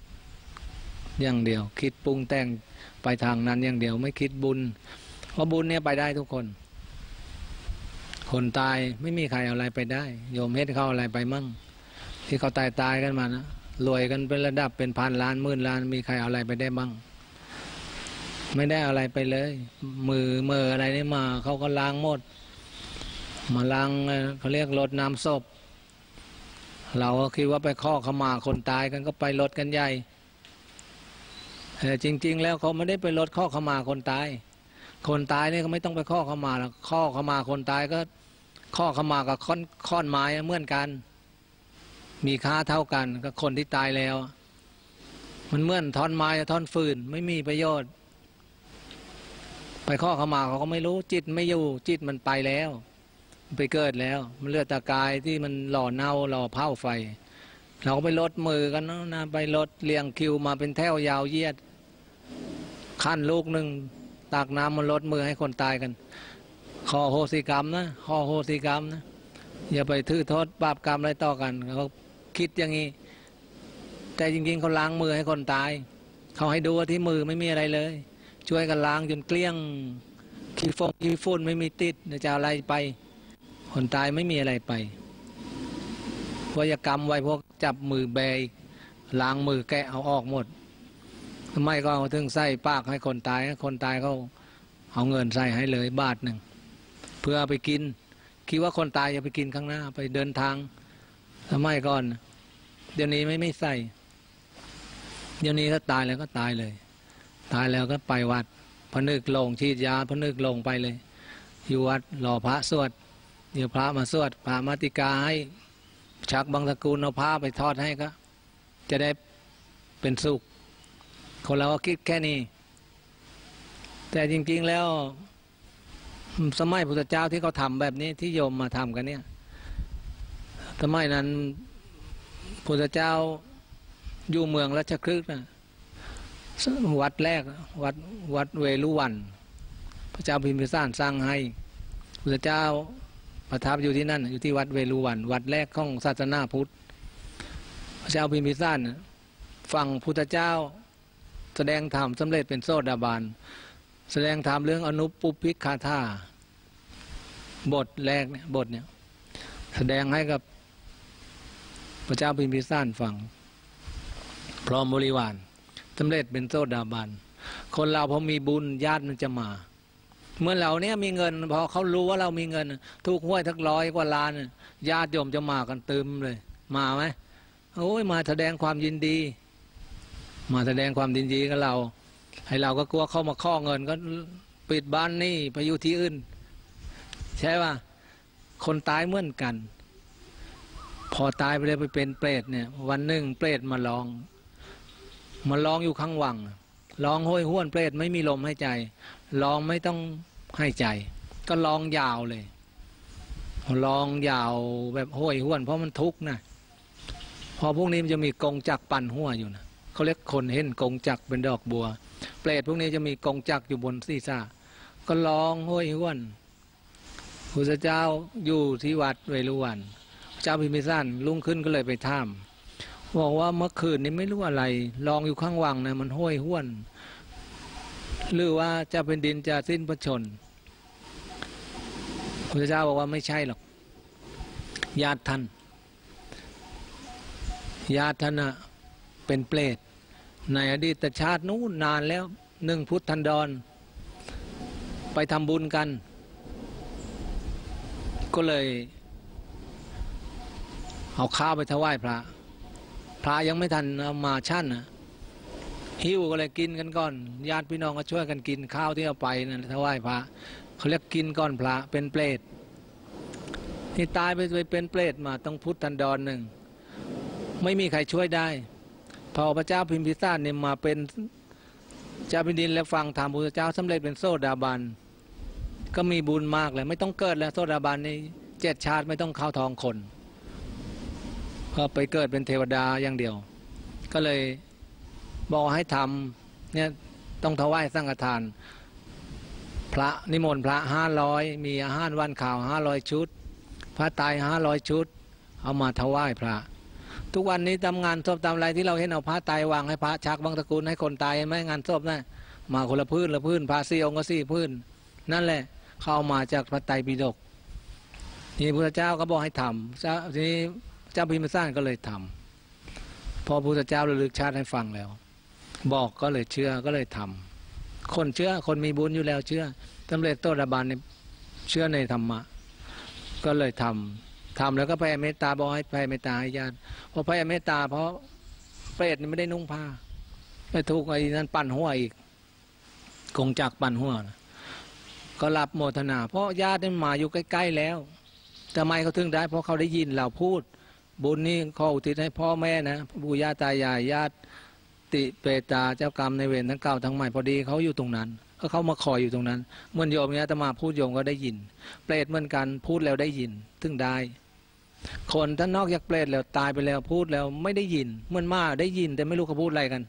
อย่างเดียวคิดปรุงแต่งไปทางนั้นอย่างเดียวไม่คิดบุญเพราะบุญเนี่ยไปได้ทุกคนตายไม่มีใครเอาอะไรไปได้โยมเฮ็ดเขาอะไรไปมั่งที่เขาตายกันมานะรวยกันเป็นระดับเป็น1,000 ล้าน 10,000 ล้านมีใครเอาอะไรไปได้บ้างไม่ได้อะไรไปเลยมืออะไรนี่มาเขาก็ล้างหมดมาล้างเขาเรียกรดน้ำศพเราก็คิดว่าไปข้อขมาคนตายกันก็ไปรดกันใหญ่แต่จริงๆแล้วเขาไม่ได้ไปรดข้อขมาคนตายนี่ก็ไม่ต้องไปข้อขมาแล้วข้อขมาคนตายก็ข้อขมากับค้อนไม้เหมือนกันมีค่าเท่ากันกับคนที่ตายแล้วมันเหมือนท่อนไม้ท่อนฟืนไม่มีประโยชน์ไปข้อขมาเขาก็ไม่รู้จิตไม่อยู่จิตมันไปแล้วไปเกิดแล้วมันเลือดตะกายที่มันหล่อเน่าหล่อเผาไฟเราก็ไปลดมือกันนะไปลดเรียงคิวมาเป็นแถวยาวเยียดขั้นลูกหนึ่งตากน้ำมันลดมือให้คนตายกันขอโหสิกรรมนะขอโหสิกรรมนะอย่าไปถือโทษบาปกรรมอะไรต่อกันเขาคิดอย่างนี้แต่จริงๆเขาล้างมือให้คนตายเขาให้ดูว่าที่มือไม่มีอะไรเลยช่วยกันล้างจนเกลี้ยงขี้ฝุ่นไม่มีติดจะอะไรไปคนตายไม่มีอะไรไปวิยกรรมไว้พวกจับมือแบยล้างมือแกะเอาออกหมดไม่ก็เอาถึงไส้ปากให้คนตายเขาเอาเงินใส่ให้เลยบาท 1เพื่อไปกินคิดว่าคนตายจะไปกินข้างหน้าไปเดินทางไม่ก่อนเดี๋ยวนี้ไม่ใส่เดี๋ยวนี้ถ้าตายแล้วก็ตายเลยก็ไปวัดพนึกลงฉีดยาพนึกลงไปเลยอยู่วัดหล่อพระสวดเดี๋ยวพระมาสวดพระมาติกาให้ชักบางสกุลเอาผ้าไปทอดให้ก็จะได้เป็นสุขคนเราก็คิดแค่นี้แต่จริงๆแล้วสมัยพุทธเจ้าที่เขาทำแบบนี้ที่โยมมาทำกันเนี่ยสมัยนั้นพุทธเจ้าอยู่เมืองราชคฤห์นะวัดแรกวัดเวลุวันพระเจ้าพิมพิสารสร้างให้พุทธเจ้าประทับอยู่ที่นั่นอยู่ที่วัดเวลุวันวัดแรกของศาสนาพุทธพระเจ้าพิมพิสารฟังพุทธเจ้าแสดงธรรมสำเร็จเป็นโสดาบันแสดงธรรมเรื่องอนุปปุพพิคาถาบทแรกเนี่ยบทเนี่ยแสดงให้กับพระเจ้าพิมพิสารฟังพร้อมบริวารสำเร็จเป็นโสดาบันคนเราพอมีบุญญาติมันจะมาเมื่อเราเนี่ยมีเงินพอเขารู้ว่าเรามีเงินถูกหวยทัก100 กว่าล้านญาติโยมจะมากันเติมเลยมาไหมโอ้ยมาแสดงความยินดีกับเราให้เราก็กลัวเข้ามาข้อเงินก็ปิดบ้านนี่ไปอยู่ที่อื่นใช่ป่ะคนตายเหมือนกันพอตายไปเลยไปเป็นเปรตเนี่ยวันหนึ่งเปรตมาลองอยู่ข้างวังร้องห้อยห้วนเปรตไม่มีลมหายใจร้องไม่ต้องหายใจก็ร้องยาวเลยร้องยาวแบบห้อยห้วนเพราะมันทุกข์นะพอพวกนี้มันจะมีกงจักปั่นหัวอยู่นะเขาเรียกคนเห็นกงจักเป็นดอกบัวเปรตพวกนี้จะมีกงจักอยู่บนศีรษะก็ร้องห้อยห้วนพระเจ้าอยู่ที่วัดเวรุวันเจ้าพิมพิสารลุกขึ้นก็เลยไปถามบอกว่าเมื่อคืนนี้ไม่รู้อะไรลองอยู่ข้างวังนะมันห้อยห้วนหรือว่าจะเป็นดินจะสิ้นพระชนพระเจ้าบอกว่าไม่ใช่หรอกญาติท่าน ญาติท่านเป็นเปรตในอดีตชาตินู้นนานแล้วหนึ่งพุทธันดรไปทำบุญกันก็เลยเอาข้าวไปถวายพระพระยังไม่ทันมาชั่นหิวก็เลยกินกันก่อนญาติพี่น้องก็ช่วยกันกินข้าวที่เอาไปนั่นถวายพระเขาเรียกกินก่อนพระเป็นเปรตที่ตายไปเป็นเปรตมาต้องพุทธันดรหนึ่งไม่มีใครช่วยได้พอพระเจ้าพิมพิสารเนี่ยมาเป็นเจ้าแผ่นดินและฟังธรรมพุทธเจ้าสำเร็จเป็นโสดาบันก็มีบุญมากเลยไม่ต้องเกิดแล้วโสดาบันนี่7 ชาติไม่ต้องเข้าทองคนก็ไปเกิดเป็นเทวดาอย่างเดียวก็เลยบอกให้ทำเนี่ยต้องถวายสังฆทานพระนิมนต์พระ500มีอาหารวันข่าว500 ชุดพระตาย500 ชุดเอามาถวายพระทุกวันนี้ทำงานศพทำอะไรที่เราเห็นเอาพระตายวางให้พระชักบางตระกูลให้คนตายไม่งานศพนะมาคนละพื้นละพื้นพระซี่องค์ก็ซี่พื้นนั่นแหละเข้ามาจากพระไตรปิฎกนี่พุทธเจ้าก็บอกให้ทำทีนี้เจ้าพิมพิสารก็เลยทำพอพุทธเจ้าระลึกชาติให้ฟังแล้วบอกก็เลยเชื่อก็เลยทำคนเชื่อคนมีบุญอยู่แล้วเชื่อสำเร็จโสดาบันเชื่อในธรรมะก็เลยทำแล้วก็แผ่เมตตาบอกให้แผ่เมตตาให้ญาติเพราะแผ่เมตตาเพราะเปรตนี่ไม่ได้นุ่งผ้าไม่ถูกไอ้นั้นปั่นหัวอีกคงจากปั่นหัวนะก็รับโมทนาเพราะญาตินี่มาอยู่ใกล้ๆแล้วทำไมเขาถึงได้เพราะเขาได้ยินเราพูดบุญนี้เขาอุทิศให้พ่อแม่นะปู่ย่าตายายญาติติเปตาเจ้ากรรมในเวรทั้งเก่าทั้งใหม่พอดีเขาอยู่ตรงนั้นก็เขามาคอยอยู่ตรงนั้นเมื่อโยมเนี่ยอาตมาพูดโยมก็ได้ยินเปรตเหมือนกันพูดแล้วได้ยินถึงได้คนถ้านอกจากเปรตแล้วตายไปแล้วพูดแล้วไม่ได้ยินเหมือนม้าได้ยินแต่ไม่รู้เขาพูดอะไรกัน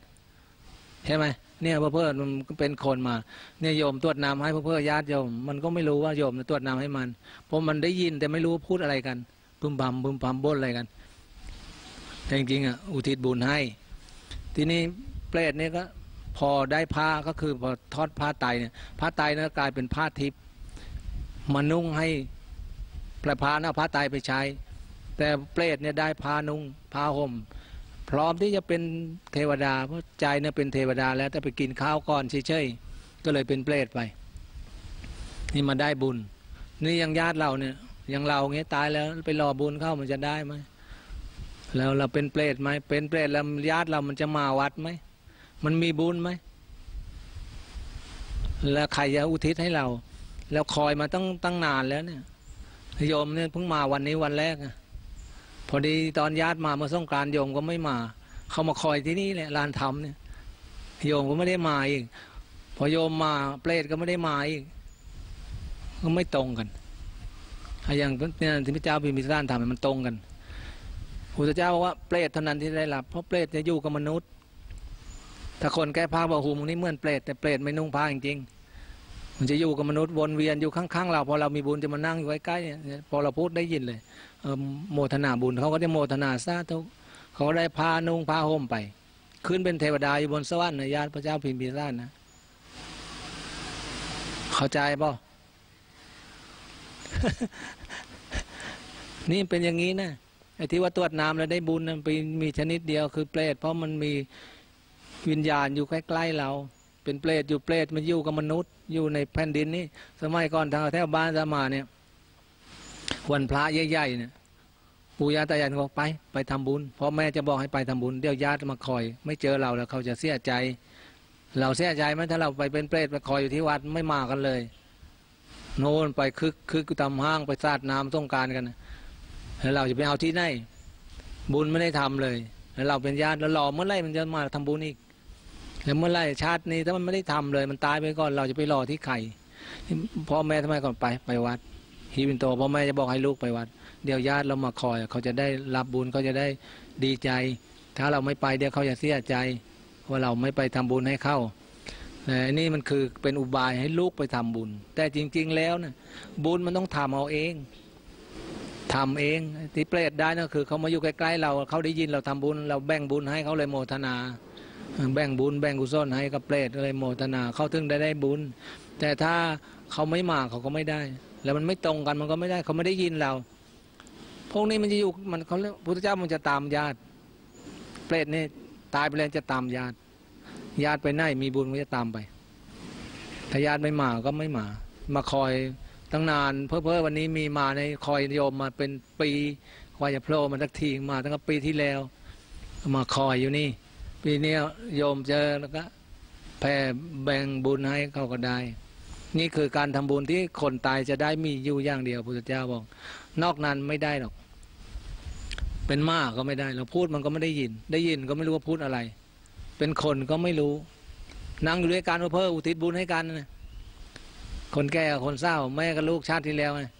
ใช่ไหมเนี่ยพระเพื่อนมันเป็นคนมาเนี่ยโยมตรวจน้ำให้พระเพื่อนญาติโยมมันก็ไม่รู้ว่าโยมตรวจน้ำให้มันเพราะมันได้ยินแต่ไม่รู้พูดอะไรกันบึมพำบ่นอะไรกันแต่จริงๆอ่ะอุทิศบุญให้ทีนี้เปรตเนี่ยก็พอได้ผ้าก็คือพอทอดผ้าไตเนี่ยผ้าไตเนี่ยกลายเป็นผ้าทิพย์มานุ่งให้พระพาเอาผ้าไตไปใช้แต่เปรตเนี่ยได้ผ้านุ่งผ้าห่มพร้อมที่จะเป็นเทวดาเพราะใจเนี่ยเป็นเทวดาแล้วแต่ไปกินข้าวก่อนเฉยๆก็เลยเป็นเปรตไปนี่มาได้บุญนี่ยังญาติเราเนี่ยยังเราเงี้ยตายแล้วไปรอบุญเข้ามันจะได้ไหมแล้วเราเป็นเปรตไหมเป็นเปรตแล้วญาติเรามันจะมาวัดไหมมันมีบุญไหมแล้วใครจะอุทิศให้เราแล้วคอยมาตั้งนานแล้วเนี่ยโยมเนี่ยเพิ่งมาวันนี้วันแรกพอดีตอนญาติมาเมื่อสงกรานต์โยมก็ไม่มาเขามาคอยที่นี่แหละลานธรรมเนี่ยโยมก็ไม่ได้มาอีกพอโยมมาเปรตก็ไม่ได้มาอีกก็ไม่ตรงกันอย่างเนี่ยที่พระเจ้าพิมพิสารทำมันตรงกันพุทธเจ้าบอกว่าเปรตเท่านั้นที่ได้รับเพราะเปรตจะอยู่กับมนุษย์ถ้าคนแก้ผ้าบ่าหูมึงนี่เหมือนเปรตแต่เปรตไม่นุ่งผ้าจริงๆมันจะอยู่กับมนุษย์วนเวียนอยู่ข้างๆเราพอเรามีบุญจะมานั่งอยู่ใกล้ๆเนี่ยพอเราพูดได้ยินเลยโมทนาบุญเขาก็ได้โมทนาซาทุกเขาได้ผ้านุ่งผ้าห่มไปขึ้นเป็นเทวดาอยู่บนสวรรค์ญาติพระเจ้าพิมพิสารนะเข้าใจป่ะ นี่เป็นอย่างนี้นะไอ้ที่ว่าตรวจน้ำแล้วได้บุญมันไปมีชนิดเดียวคือเปรตเพราะมันมีวิญญาณอยู่ใกล้ๆเราเป็นเปรตอยู่เปรตมันอยู่กับมนุษย์อยู่ในแผ่นดินนี่สมัยก่อนทางแถวบ้านสมาเนี่ยวันพระใหญ่ๆเนี่ยปู่ย่าตายายบอกไปทำบุญพ่อแม่จะบอกให้ไปทำบุญเดี๋ยวญาติมาคอยไม่เจอเราแล้วเขาจะเสียใจเราเสียใจไหมถ้าเราไปเป็นเปรตมาคอยอยู่ที่วัดไม่มากันเลยโน่นไปคึกตามห้างไปสาดน้ำสงกรานต์กันแล้วเราจะไปเอาที่ไหนบุญไม่ได้ทำเลยแล้วเราเป็นญาติแล้วรอเมื่อไหร่มันจะมาทำบุญอีกแล้วเมื่อไรชาตินี้ถ้ามันไม่ได้ทำเลยมันตายไปก่อนเราจะไปรอที่ใครพ่อแม่ทำไมก่อนไปวัดฮีบินโตพ่อแม่จะบอกให้ลูกไปวัดเดี๋ยวญาติเรามาคอยเขาจะได้รับบุญเขาจะได้ดีใจถ้าเราไม่ไปเดี๋ยวเขาจะเสียใจว่าเราไม่ไปทำบุญให้เข้าอันนี้มันคือเป็นอุบายให้ลูกไปทำบุญแต่จริงๆแล้วนะบุญมันต้องทำเอาเองทำเองที่เปรตได้นั่นคือเขามาอยู่ใกล้ๆเราเขาได้ยินเราทำบุญเราแบ่งบุญให้เขาเลยโมทนาแบ่งบุญแบ่งกุศลให้กับเปรตอะไรโมทนาเขาถึงได้บุญแต่ถ้าเขาไม่มาเขาก็ไม่ได้แล้วมันไม่ตรงกันมันก็ไม่ได้เขาไม่ได้ยินเราพวกนี้มันจะอยู่มันเขาพุทธเจ้ามันจะตามญาติ เปรตนี่ตายไปแล้วจะตามญาติญาติไปไหนมีบุญก็จะตามไปถ้าญาติไม่มาก็ไม่มาคอยตั้งนานเพ้อๆวันนี้มีมาในคอยโยมมาเป็นปีคอยจะโผล่มาสักทีมาตั้งแต่ปีที่แล้วมาคอยอยู่นี่ปีนี้โยมเจอแล้วก็แผ่แบ่งบุญให้เขาก็ได้นี่คือการทำบุญที่คนตายจะได้มีอยู่อย่างเดียวพุทธเจ้าบอกนอกนั้นไม่ได้หรอกเป็นม้าก็ไม่ได้เราพูดมันก็ไม่ได้ยินได้ยินก็ไม่รู้ว่าพูดอะไรเป็นคนก็ไม่รู้นั่งอยู่ด้วยการเพ้ออุทิศบุญให้กันนะคนแก่คนเศร้าแม่กับลูกชาติที่แล้วนะ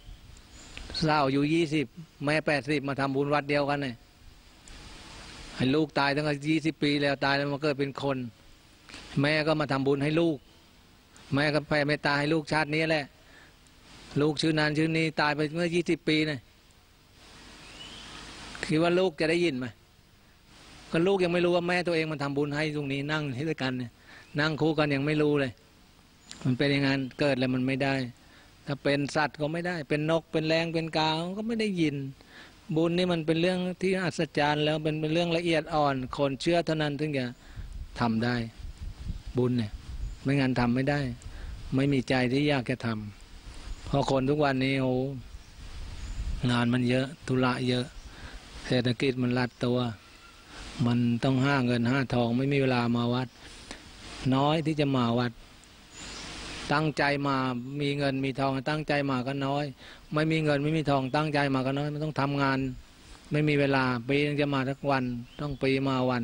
เศร้าอยู่20แม่80มาทำบุญวัดเดียวกันนะให้ลูกตายตั้งแต่20 ปีแล้วตายแล้วมาเกิดเป็นคนแม่ก็มาทำบุญให้ลูกแม่ก็แผ่เมตตาให้ลูกชาตินี้แหละลูกชื่อนั้นชื่อนี้ตายไปเมื่อ20 ปีนะคิดว่าลูกจะได้ยินไหมก็ลูกยังไม่รู้ว่าแม่ตัวเองมันทำบุญให้ตรงนี้นั่งที่ด้วยกันเนี่ยนั่งคู่กันยังไม่รู้เลยมันเป็นอย่างนั้นเกิดแล้วมันไม่ได้ถ้าเป็นสัตว์ก็ไม่ได้เป็นนกเป็นแรงเป็นกาก็ไม่ได้ยินบุญนี่มันเป็นเรื่องที่อัศจรรย์แล้วเป็นเรื่องละเอียดอ่อนคนเชื่อเท่านั้นถึงจะทำได้บุญเนี่ยไม่งั้นทำไม่ได้ไม่มีใจที่อยากจะทำเพราะคนทุกวันนี้โอ้งานมันเยอะธุระเยอะเศรษฐกิจมันรัดตัวมันต้องห้าเงินห้าทองไม่มีเวลามาวัดน้อยที่จะมาวัดตั้งใจมามีเงินมีทองตั้งใจมาก็น้อยไม่มีเงินไม่มีทองตั้งใจมาก็น้อยมันต้องทำงานไม่มีเวลาปีนึงจะมาสักวันต้องปีมาวัน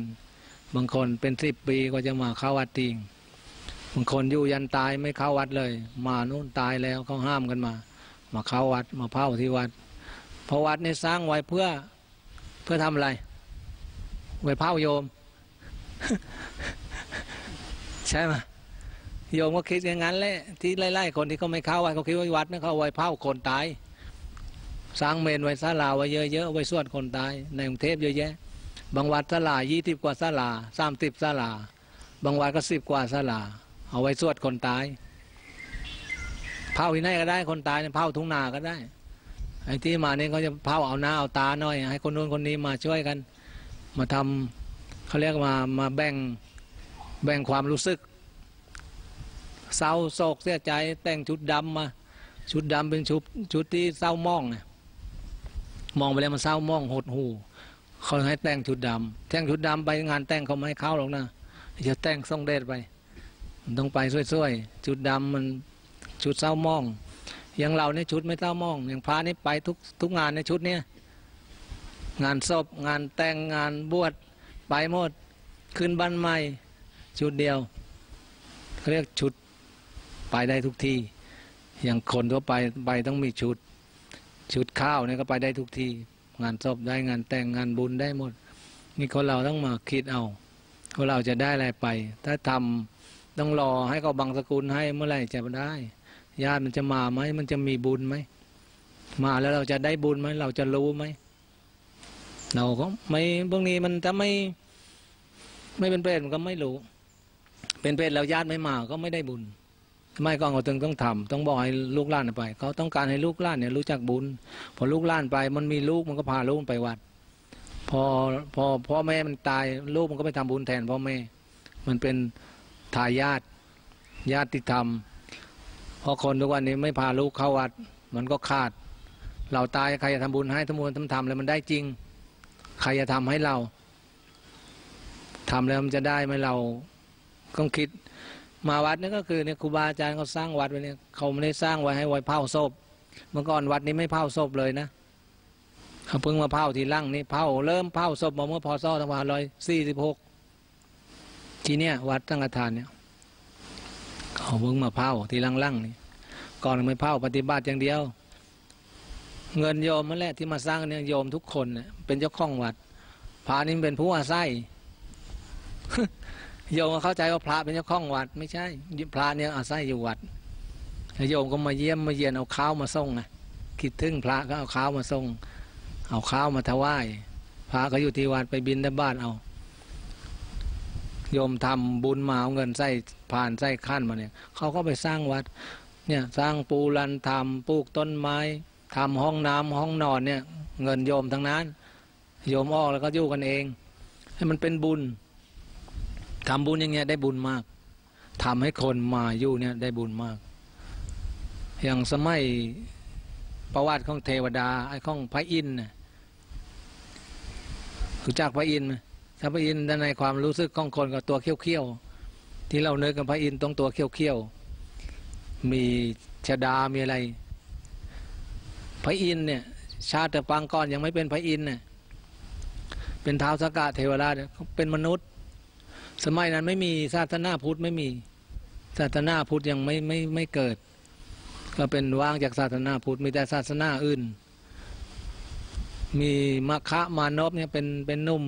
บางคนเป็น10 ปีก็จะมาเข้าวัดจริงบางคนอยู่ยันตายไม่เข้าวัดเลยมานู่นตายแล้วเขาห้ามกันมาเข้าวัดมาเผาที่วัดเพราะวัดนี่สร้างไว้เพื่อทำอะไรไว้เผาโยม ใช่ไหมโยมก็คิดอย่างนั้นแหละที่ไล่คนที่เขาไม่เข้าวัดเขาคิดว่าวัดนั่นเขาไว้เผาคนตายสร้างเมนไว้ศาลาไว้เยอะๆไว้สวดคนตายในกรุงเทพเยอะแยะบางวัดศาลา20 กว่าศาลา30ศาลาบางวัดก็10 กว่าศาลาเอาไว้สวดคนตายเผาที่ไหนก็ได้คนตายเนี่ยเผาทุ่งนาก็ได้ไอ้ที่มาเนี่ยเขาจะเผาเอาหน้าเอาตาหน่อยให้คนนู้นคนนี้มาช่วยกันมาทำเขาเรียกมาแบ่งความรู้สึกเศร้าโศกเสียใจแต่งชุดดำมาชุดดำเป็นชุดที่เศร้ามองเนี่ยมองไปแล้วมันเศร้ามองหดหูเขาให้แต่งชุดดำแต่งชุดดำไปงานแต่งเขาไม่ให้เข้าหรอกนะจะแต่งทรงเดชไปต้องไปช่วยๆชุดดำมันชุดเศร้ามองอย่างเราเนี่ยชุดไม่เศร้ามองอย่างพระนี่ไปทุกงานในชุดเนี่ยงานศพงานแต่งงานบวชไปหมดขึ้นบ้านใหม่ชุดเดียวเขาเรียกชุดไปได้ทุกที่อย่างคนทั่วไปไปต้องมีชุดข้าวเนี่ยก็ไปได้ทุกที่งานศพได้งานแต่งงานบุญได้หมดนี่คนเราต้องมาคิดเอาว่าเราจะได้อะไรไปถ้าทำต้องรอให้เขาบังสกุลให้เมื่อไหร่จะได้ญาติมันจะมาไหมมันจะมีบุญไหมมาแล้วเราจะได้บุญไหมเราจะรู้ไหมเราก็ไม่พวกนี้มันจะไม่เป็นเพศมันก็ไม่รู้เป็นเพศแล้วญาติไม่มาก็ไม่ได้บุญไม่ก็เอาตึงต้องทำต้องบอกให้ลูกหลานไปเขาต้องการให้ลูกหลานเนี่ยรู้จักบุญพอลูกหลานไปมันมีลูกมันก็พาลูกไปวัดพอพ่อแม่มันตายลูกมันก็ไปทำบุญแทนพ่อแม่มันเป็นทายาทญาติธรรมพอคนทุกวันนี้ไม่พาลูกเข้าวัดมันก็ขาดเราตายใครจะทำบุญให้ทั้งมวลทั้งทำแล้วมันได้จริงใครจะทำให้เราทำแล้วมันจะได้ไหมเราต้องคิดมาวัดนี่ก็คือเนี่ยครูบาอาจารย์เขาสร้างวัดไว้เนี่ยเขาไม่ได้สร้างไว้ให้ไว้เผาศพเมื่อก่อนวัดนี้ไม่เผาศพเลยนะเขาเพิ่งมาเผาทีหลังนี่เผาเริ่มเผาศพมาเมื่อพ.ศ. 2546ทีเนี้ยวัดสังฆทานเนี่ยเขาเพิ่งมาเผาทีหลังๆนี่ก่อนไม่เผาปฏิบัติอย่างเดียวเงินโยมนั่นแหละที่มาสร้างเนี่ยโยมทุกคนเนี่ยเป็นเจ้าของวัดพระนี่เป็นผู้อาศัยโยมเข้าใจว่าพระเป็นเจ้าของวัดไม่ใช่พระเนี่ยอาศัยอยู่วัดโยมก็มาเยี่ยมมาเยียนเอาข้าวมาส่งนะคิดถึงพระก็เอาข้าวมาส่งเอาข้าวมาถวายพระก็อยู่ที่วัดไปบิณฑบาตเอาโยมทำบุญมาเอาเงินใส่ผ่านใส่ขั้นมาเนี่ยเขาก็ไปสร้างวัดเนี่ยสร้างปูรันทำปลูกต้นไม้ทำห้องน้ำห้องนอนเนี่ยเงินโยมทั้งนั้นโยมออกแล้วก็อยู่กันเอง ให้มันเป็นบุญทำบุญอย่างเงี้ยได้บุญมากทำให้คนมาอยู่เนี่ยได้บุญมากอย่างสมัยประวัติของเทวดาไอ้ของพระอินทร์นะรู้จักพระอินทร์ไหมถ้าพระอินทร์ในความรู้สึกของคนกับตัวเขี้ยวๆที่เราเนื้อกับพระอินทร์ตรงตัวเขี้ยวๆมีชดามีอะไรพระอินทร์เนี่ยชาติปางก่อนยังไม่เป็นพระอินทร์เนี่ยเป็นท้าวสักกะเทวราชเป็นมนุษย์สมัยนั้นไม่มีศาสนาพุทธไม่มีศาสนาพุทธยังไม่เกิดก็เป็นว่างจากศาสนาพุทธมีแต่ศาสนาอื่นมีมคคะมานพเนี่ยเป็นหนุ่ม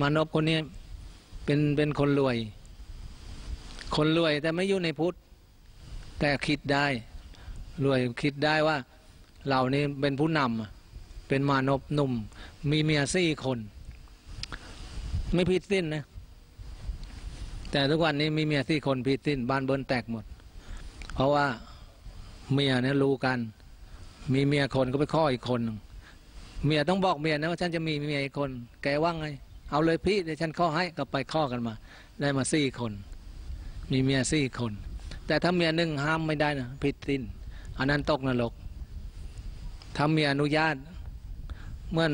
มานพคนนี้เป็นคนรวยแต่ไม่อยู่ในพุทธแต่คิดได้รวยคิดได้ว่าเรานี่เป็นผู้นำเป็นมานพหนุ่มมีเมีย4 คนไม่ผิดสิ้นนะแต่ทุกวันนี้มีเมีย4 คนผิดสิ้นบ้านเบิ้ลแตกหมดเพราะว่าเมียเนี่ยรู้กันมีเมียคนก็ไปข้ออีกคนเมียต้องบอกเมียนะว่าฉันจะมีเมียอีกคนแกว่างไงเอาเลยพี่เดี๋ยวฉันข้อให้ก็ไปข้อกันมาได้มา4 คนมีเมีย4 คนแต่ถ้าเมียหนึ่งห้ามไม่ได้นะผิดสิ้นอันนั้นตกนรกถ้าเมียอนุญาตเมื่อ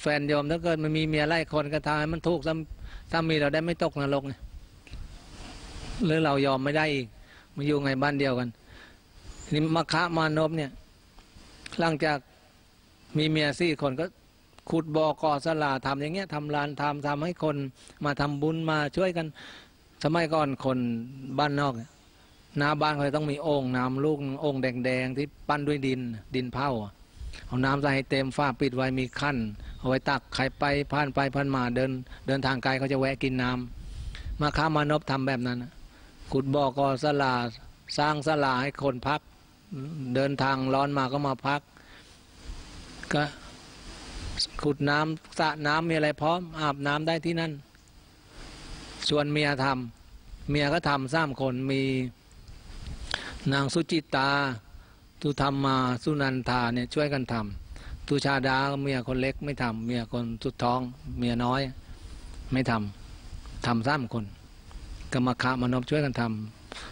แฟนยอมถ้าเกิดมันมีเมียไล่คนก็ทำให้มันถูกถ้ามีเราได้ไม่ตกนรกนะหรือเรายอมไม่ได้อีกมาอยู่ไงบ้านเดียวกันนี่มคคะมานพเนี่ยหลังจากมีเมีย4 คนก็ขุดบ่อก่อศาลาทำอย่างเงี้ยทำลานทำให้คนมาทำบุญมาช่วยกันสมัยก่อนคนบ้านนอกหน้าบ้านเขาต้องมีโอ่งน้ำลูกโอ่งแดงๆที่ปั้นด้วยดินเผาเอาน้ำใส่ให้เต็มฝ้าปิดไว้มีขั้นเอาไว้ตักใครไปผ่านมาเดินทางไกลเขาจะแวะกินน้ำมคคะมานพทำแบบนั้นขุดบ่อก่อศาลาสร้างศาลาให้คนพักเดินทางร้อนมาก็มาพักก็ขุดน้ำสระน้ำมีอะไรพร้อมอาบน้ำได้ที่นั่นชวนเมียทำเมียก็ทำ3 คนมีนางสุจิตาตุธรรมาสุนันทาเนี่ยช่วยกันทำตุชาดาเมียคนเล็กไม่ทำเมียคนสุดท้องเมียน้อยไม่ทำ3 คนกรรมคามนพช่วยกันทำ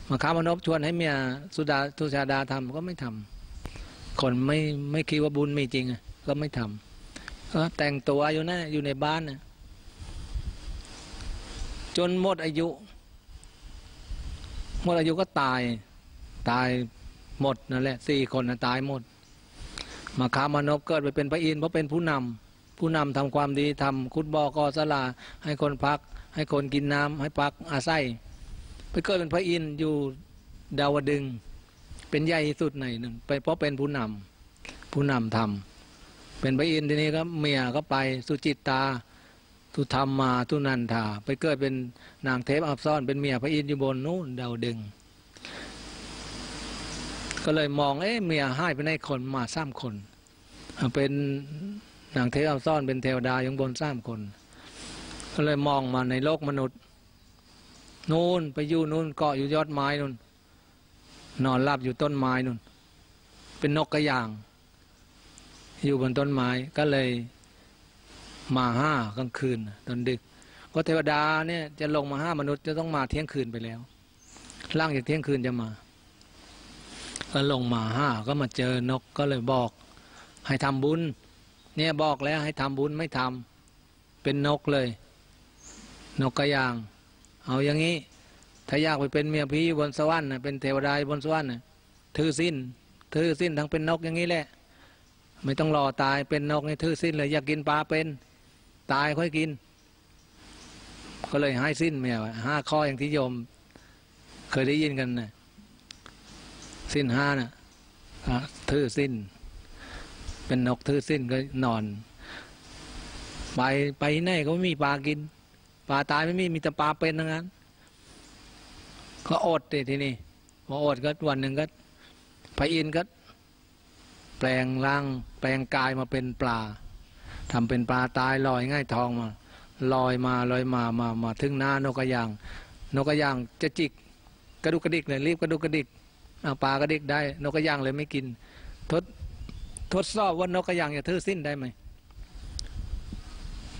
มคคะมนพชวนให้เมียตุชาดาทำก็ไม่ทำคนไม่คิดว่าบุญมีจริงก็ไม่ทำก็แต่งตัวอยู่นะอยู่ในบ้านนะจนหมดอายุก็ตายหมดนั่นแหละ4 คนนะตายหมดมคคะมานพเกิดไปเป็นพระอินทร์เพราะเป็นผู้นำทำความดีทำขุดบ่อก่อศาลาให้คนพักให้คนกินน้ำให้พักอาศัยไปเกิดเป็นพระอินทร์อยู่ดาวดึงส์เป็นใหญ่สุดในหนึ่งเพราะเป็นผู้นำทำเป็นพระอินทร์ทีนี้ก็เมียก็ไปสุจิตตาตุธรรมาตุนันทาไปเกิดเป็นนางเทพอับซ่อนเป็นเมียพระอินทร์อยู่บนนู้นดาวดึงก็เลยมองเมียให้ไปในคนมา3 คนเป็นนางเทพอับซ่อนเป็นเทวดาอยู่บน3 คนก็เลยมองมาในโลกมนุษย์นู้นไปอยู่นู้นเกาะอยู่ยอดไม้นู้นนอนหลับอยู่ต้นไม้นู่นเป็นนกกระยางอยู่บนต้นไม้ก็เลยมาห้ากลางคืนตอนดึกก็เทวดาเนี่ยจะลงมาห้ามนุษย์จะต้องมาเที่ยงคืนไปแล้วล่างจากเที่ยงคืนจะมาก็ลงมาห้าก็มาเจอนกก็เลยบอกให้ทำบุญเนี่ยบอกแล้วให้ทำบุญไม่ทำเป็นนกเลยนกกระยางเอาอย่างนี้ถ้าอยากไปเป็นเมียพี่บนสวรรค์นะเป็นเทวดาบนสวรรค์นะถือสิ้นทั้งเป็นนกอย่างนี้แหละไม่ต้องรอตายเป็นนกนี่ถือสิ้นเลยอยากกินปลาเป็นตายค่อยกินก็เลยให้สิ้นเมีย5 ข้ออย่างที่โยมเคยได้ยินกันนะสิ้น5นะถือสิ้นเป็นนกถือสิ้นก็นอนไปไหนก็ไม่มีปลากินปลาตายไม่มีแต่ปลาเป็นทั้งนั้นก็อดทีนี้พออดก็วันหนึ่งก็พระอินทร์ก็แปลงร่างแปลงกายมาเป็นปลาทำเป็นปลาตายลอยง่ายทองมาลอยมาถึงหน้านกกระยางจะจิกกระดุกกระดิกเลยรีบกระดุกกระดิกปลากระดิกได้นกกระยางเลยไม่กินทดสอบว่านกกระยางจะถือสิ้นได้ไหม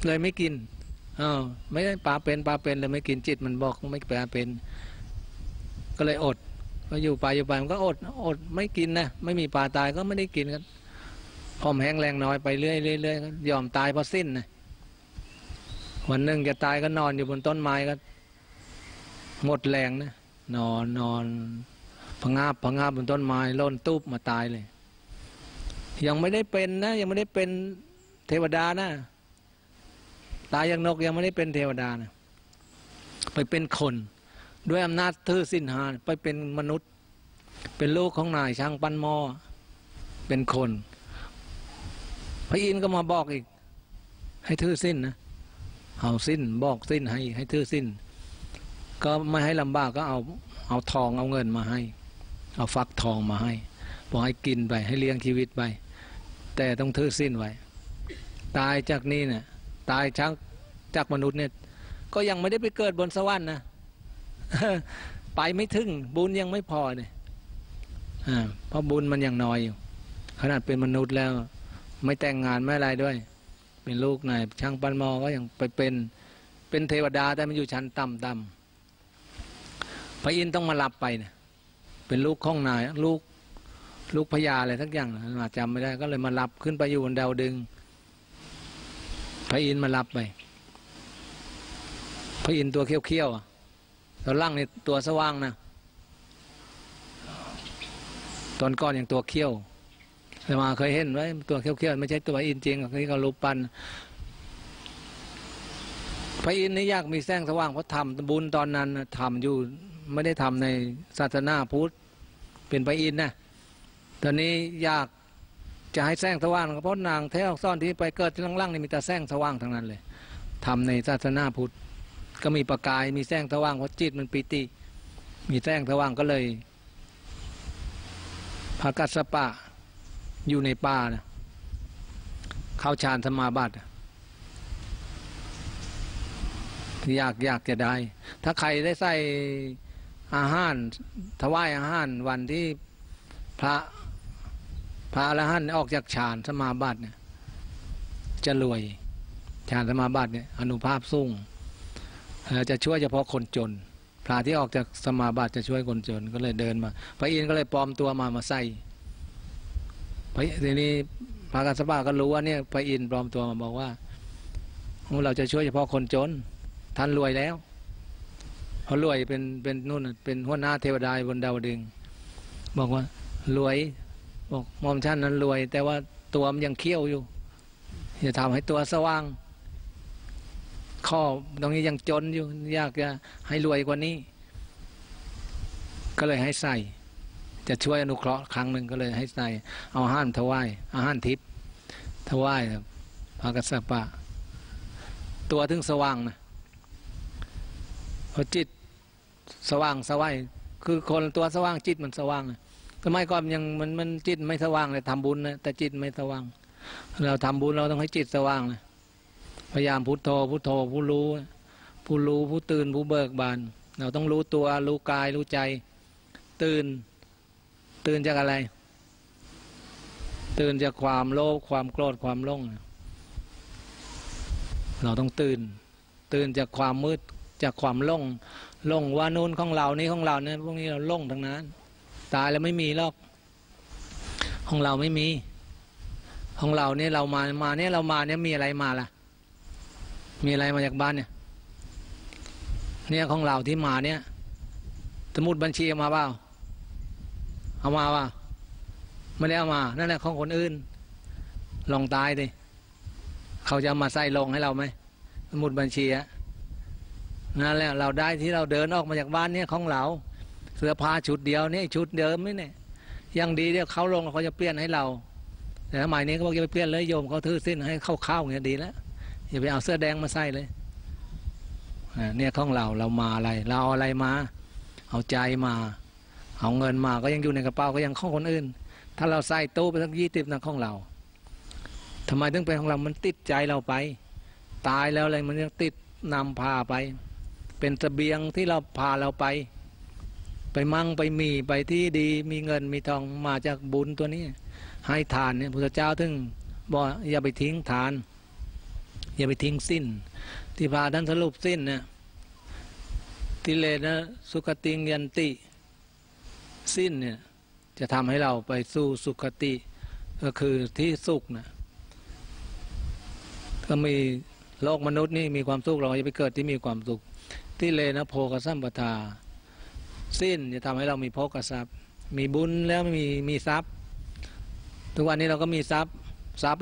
เลยไม่กิน ไม่ได้ปลาเป็นเลยไม่กินจิตมันบอกไม่ปลาเป็นก็เลยอดก็อยู่ไปมันก็อดไม่กินนะไม่มีปลาตายก็ไม่ได้กินกันพอมแห้งแรงน้อยไปเรื่อยก็ยอมตายเพราะสิ้นนะวันหนึ่งจะตายก็นอนอยู่บนต้นไม้ก็หมดแรงนะนอนผงาบบนต้นไม้ล่นตูบมาตายเลยยังไม่ได้เป็นนะยังไม่ได้เป็นเทวดานะตายอย่างนกยังไม่ได้เป็นเทวดานะไปเป็นคนด้วยอำนาจถือศีลห้าไปเป็นมนุษย์เป็นลูกของนายช่างปั้นหม้อเป็นคนพระอินทร์ก็มาบอกอีกให้ถือศีลนะเอาศีลบอกศีลให้ถือศีลก็ไม่ให้ลำบากก็เอาทองเอาเงินมาให้เอาฟักทองมาให้บอกให้กินไปให้เลี้ยงชีวิตไปแต่ต้องถือศีลไว้ตายจากนี้เนี่ยตายจากมนุษย์เนี่ยก็ยังไม่ได้ไปเกิดบนสวรรค์นะไปไม่ถึงบุญยังไม่พอเนี่ยเพราะบุญมันยังน้อยอยู่ขนาดเป็นมนุษย์แล้วไม่แต่งงานไม่อะไรด้วยเป็นลูกนายช่างปั้นหม้อก็ยังไปเป็นเทวดาแต่มันอยู่ชั้นต่ำๆพระอินทร์ต้องมารับไปเนี่ยเป็นลูกของนายลูกพญาอะไรทั้งอย่างอาจจำไม่ได้ก็เลยมารับขึ้นไปอยู่บนดาวดึงพระอินทร์มารับไปพระอินทร์ตัวเขี้ยวๆตัวล่างในตัวสว่างนะตอนก้อนอย่างตัวเขี้ยวแต่มาเคยเห็นไว้ตัวเขี้ยวๆไม่ใช่ตัวอินจริงที่เขารูปปั้นพระอินทร์นี่ยากมีแสงสว่างเพราะทำบุญตอนนั้นทำอยู่ไม่ได้ทำในศาสนาพุทธเป็นพระอินทร์นะตอนนี้ยากจะให้แสงสว่างเพราะนางแท้อักษรที่ไปเกิดที่ล่างๆนี่มีแต่แสงสว่างทั้งนั้นเลยทำในศาสนาพุทธก็มีประกายมีแสงสว่างเพราะจิตมันปิติมีแสงสว่างก็เลยพระกัสสปะอยู่ในป่านะเข้าฌานสมาบัติอยากจะได้ถ้าใครได้ใส่อาหารถวายอาหารวันที่พระอรหันต์ออกจากฌานสมาบัติเนี่ยจะรวยฌานสมาบัติเนี่ยอานุภาพสูงจะช่วยเฉพาะคนจนพระที่ออกจากสมาบัติจะช่วยคนจนก็เลยเดินมาพระอินทร์ก็เลยปลอมตัวมาใส่ทีนี้พระกัสสปะก็รู้ว่าเนี่ยพระอินทร์ปลอมตัวมาบอกว่าเราจะช่วยเฉพาะคนจนท่านรวยแล้วพอรวยเป็นนู่นเป็นหัวหน้าเทวดาบนดาวดึงบอกว่ารวยบอกมอมชั้นนั้นรวยแต่ว่าตัวมันยังเขี้ยวอยู่จะทำให้ตัวสว่างข้อตรงนี้ยังจนอยู่ยากจะให้รวยกว่านี้ก็เลยให้ใส่จะช่วยอนุเคราะห์ครั้งหนึ่งก็เลยให้ใส่เอาอาหารถวายอาหารทิพย์ถวายพระกัสสปะตัวถึงสว่างนะพอจิตสว่างสว่ายคือคนตัวสว่างจิตมันสว่างนะสมัยก่อนยังมันจิตไม่สว่างเลยทำบุญนะแต่จิตไม่สว่างเราทำบุญเราต้องให้จิตสว่างนะพยายามพุทโธผู้รู้ผู้ตื่นผู้เบิกบานเราต้องรู้ตัวรู้กายรู้ใจตื่นจากอะไรตื่นจากความโลภความโกรธความหลงเราต้องตื่นจากความมืดจากความหลงว่านู่นของเรานี่ของเราเนี่ยพวกนี้เราหลงทั้งนั้นตายแล้วไม่มีหรอกของเราไม่มีของเราเนี่ยเรามาเนี่ยเรามาเนี่ยมีอะไรมาล่ะมีอะไรมาจากบ้านเนี่ยของเราที่มาเนี่ยสมุดบัญชีเอามาเปล่าเอามาเปล่าไม่ได้เอามานั่นแหละของคนอื่นลองตายดิเขาจะมาใส่ลงให้เราไหมสมุดบัญชีอะนั่นแหละเราได้ที่เราเดินออกมาจากบ้านเนี่ยของเราเสื้อผ้าชุดเดียวเนี่ยชุดเดิมนี่เนี่ยยังดีเดี๋ยวเขาลงเขาจะเปลี่ยนให้เราแต่สมัยนี้เขาบอกจะไปเปลี่ยนเลยโยมเขาถือสิ้นให้เข้าอย่างนี้ดีแล้วอย่าไปเอาเสื้อแดงมาใส่เลยเนี่ยของเรามาอะไรเราเอาอะไรมาเอาใจมาเอาเงินมาก็ยังอยู่ในกระเป๋าก็ยังของคนอื่นถ้าเราใส่ตู้ไปสัก20นั่นของเราทำไมถึงเป็นของเรามันติดใจเราไปตายแล้วอะไรมันยังติดนำพาไปเป็นเสบียงที่เราพาเราไปมั่งไปมีไปที่ดีมีเงินมีทองมาจากบุญตัวนี้ให้ทานเนี่ยพระพุทธเจ้าถึงบอกอย่าไปทิ้งทานอย่าไปทิ้งสิ้น ที่พาท่านสรุปสิ้นเนี่ยติเลนะสุขติงยันติสิ้นเนี่ยจะทำให้เราไปสู่สุขติก็คือที่สุขนะก็มีโลกมนุษย์นี่มีความสุขเราจะไปเกิดที่มีความสุขติเลนะโภคสัมปทาสิ้นจะทำให้เรามีโภคทรัพย์มีบุญแล้วมีทรัพย์ทุกวันนี้เราก็มีทรัพย์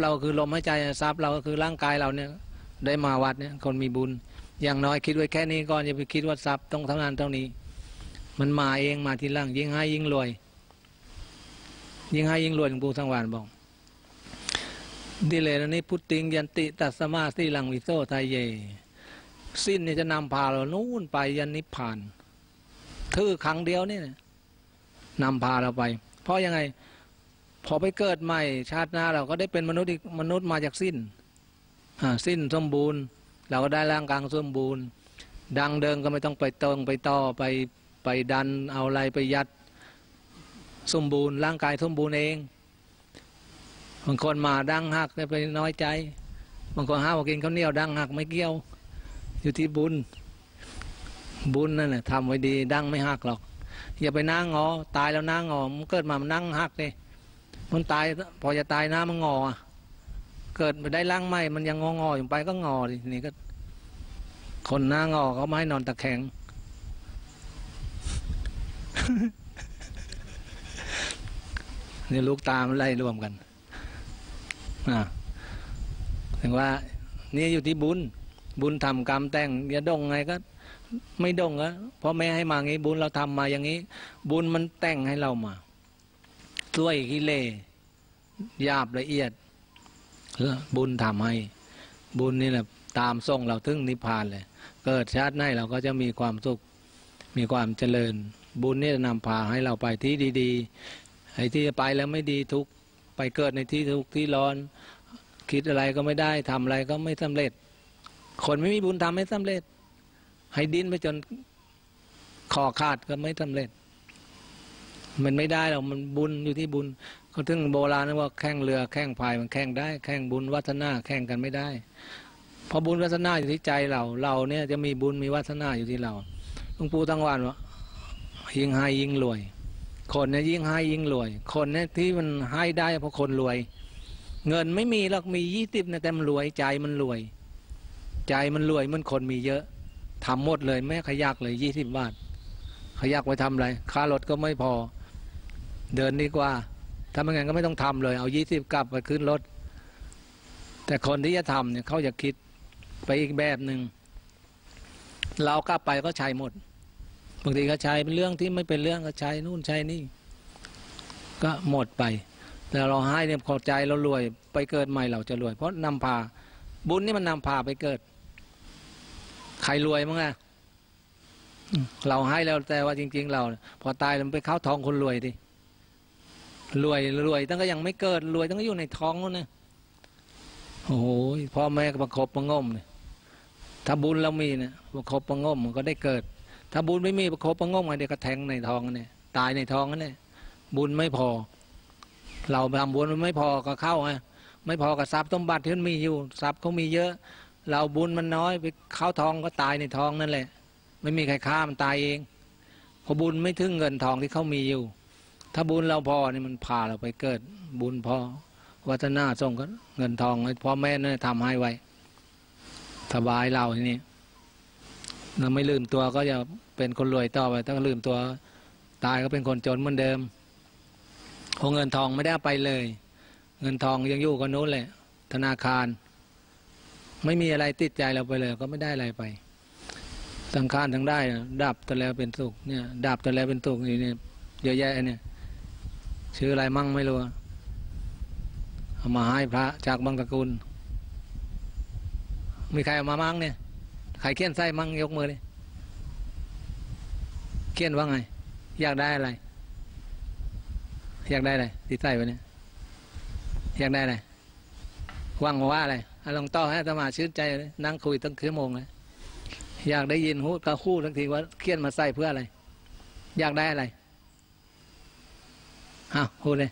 เราคือลมหายใจทรัพย์เราก็คือร่างกายเราเนี่ยได้มาวัดเนี่ยคนมีบุญอย่างน้อยคิดไว้แค่นี้ก่อนอย่าไปคิดว่าทรัพย์ต้องทำงานเท่านี้มันมาเองมาทีหลังยิ่งให้ยิ่งรวยหลวงปู่สังวานบอกดิเลนะนี้พุทธิงยันติตัสมาสีลังวิโสไทยเยสิ้นเนี่ยจะนำพาเรานู่นไปยันนิพพานถือครั้งเดียวนี่นำพาเราไปเพราะยังไงพอไปเกิดใหม่ชาติหน้าเราก็ได้เป็นมนุษย์อีกมนุษย์มาจากสิ้นสมบูรณ์เราก็ได้ร่างกายสมบูรณ์ดังเดิมก็ไม่ต้องไปตรงไปต่อไปดันเอาอะไรไปยัดสมบูรณ์ร่างกายสมบูรณ์เองบางคนมาดังหักได้ไปน้อยใจบางคนห้าวกินข้าวเหนียวดังหักไม่เกี่ยวอยู่ที่บุญนั่นแหละทำไว้ดีดังไม่หักหรอกอย่าไปนั่งงอตายแล้วนั่งงอมันเกิดมามันนั่งหักเลยมันตายพอจะตายน้ามันงอเกิดไปได้ร่างใหม่มันยังงองออยู่ไปก็งอดินี่ก็คนหน้างอเขาไม่ให้นอนตะแคง นี่ลูกตามันไล่รวมกันถึงว่านี่อยู่ที่บุญทำกรรมแต่งอย่าดงไงก็ไม่ดงแล้วเพราะแม่ให้มางี้บุญเราทำมาอย่างนี้บุญมันแต่งให้เรามาช่วยกิเลสหยาบละเอียดบุญทำให้บุญนี่แหละตามส่งเราถึงนิพพานเลยเกิดชาติหน้าเราก็จะมีความสุขมีความเจริญบุญนี่จะนำพาให้เราไปที่ดีๆไอ้ที่ไปแล้วไม่ดีทุกไปเกิดในที่ทุกที่ร้อนคิดอะไรก็ไม่ได้ทำอะไรก็ไม่สำเร็จคนไม่มีบุญทำไม่สำเร็จให้ดิ้นไปจนคอขาดก็ไม่สำเร็จมันไม่ได้หรอกมันบุญอยู่ที่บุญเขาถึงโบราณนะว่าแข่งเรือแข่งพายมันแข่งได้แข่งบุญวาสนาแข่งกันไม่ได้เพราะบุญวาสนาอยู่ที่ใจเราเนี่ยจะมีบุญมีวาสนาอยู่ที่เราหลวงปู่ทั้งวันว่ายิ่งให้ยิ่งรวยคนเนี่ยยิ่งให้ยิ่งรวยคนเนี่ยที่มันให้ได้เพราะคนรวยเงินไม่มีหรอกมี20นะแต่มันรวยใจมันรวยมันคนมีเยอะทำหมดเลยแม้ขยักเลย20 บาทขยักไว้ทำอะไรค่ารถก็ไม่พอเดินดีกว่าถ้าไม่งั้นก็ไม่ต้องทำเลยเอา20กลับไปขึ้นรถแต่คนที่จะทำเนี่ยเขาจะคิดไปอีกแบบหนึ่งเรากลับไปก็ใช้หมดบางทีก็ใช้เป็นเรื่องที่ไม่เป็นเรื่องก็ใช้นู่นใช้นี่ก็หมดไปแต่เราให้เนี่ยพอใจเรารวยไปเกิดใหม่เราจะรวยเพราะนำพาบุญนี่มันนำพาไปเกิดใครรวยมั้งอะเราให้แล้วแต่ว่าจริงๆเราพอตายเราไปเข้าท้องคนรวยดิรวยตั้งก็ยังไม่เกิดรวยตั้งก็อยู่ในท้องแล้วนะโอ้โหพ่อแม่ประคบประงมเนี่ยถ้าบุญเรามีเนี่ยประคบประงมมันก็ได้เกิดถ้าบุญไม่มีประคบประงมไงเด็กกระแทงในท้องเนี่ยตายในท้องนั่นแหละบุญไม่พอเราทำบุญมันไม่พอก็เข้าไงไม่พอกับทรัพย์สมบัติที่มันมีอยู่ทรัพย์เขามีเยอะเราบุญมันน้อยไปเข้าท้องก็ตายในท้องนั่นแหละไม่มีใครฆ่ามันตายเองเพราะบุญไม่ถึงเงินทองที่เขามีอยู่ถ้าบุญเราพอนี่มันพาเราไปเกิดบุญพอวัฒนาส่งก็เงินทองพ่อแม่เนี่ยทำให้ไว้สบายเราทีนี้เราไม่ลืมตัวก็จะเป็นคนรวยต่อไปต้องลืมตัวตายก็เป็นคนจนเหมือนเดิมเพราะเงินทองไม่ได้ไปเลยเงินทองยังอยู่กับนู้นแหละธนาคารไม่มีอะไรติดใจเราไปเลยก็ไม่ได้อะไรไปสังขารทั้งได้ดับแต่แล้วเป็นสุขเนี่ยดับแต่แล้วเป็นสุขนี่เนี่ยเยอะแยะเนี่ยชื่ออะไรมั่งไม่รู้เอามาให้พระจากบางตระกูลมีใครเอามามั่งเนี่ยใครเขียนไส้มั่งยกมือเลยเขียนว่าไงอยากได้อะไรอยากได้อะไรติดไส้ไปเนี่ยอยากได้อะไรว่างว่าอะไรลองต่อให้อาตมาชื่นใจเลยนั่งคุยตั้งครึ่งชั่วโมงเลยอยากได้ยินหูกระคู่ทั้งทีว่าเขียนมาใส่เพื่ออะไรอยากได้อะไรฮะพูดเลย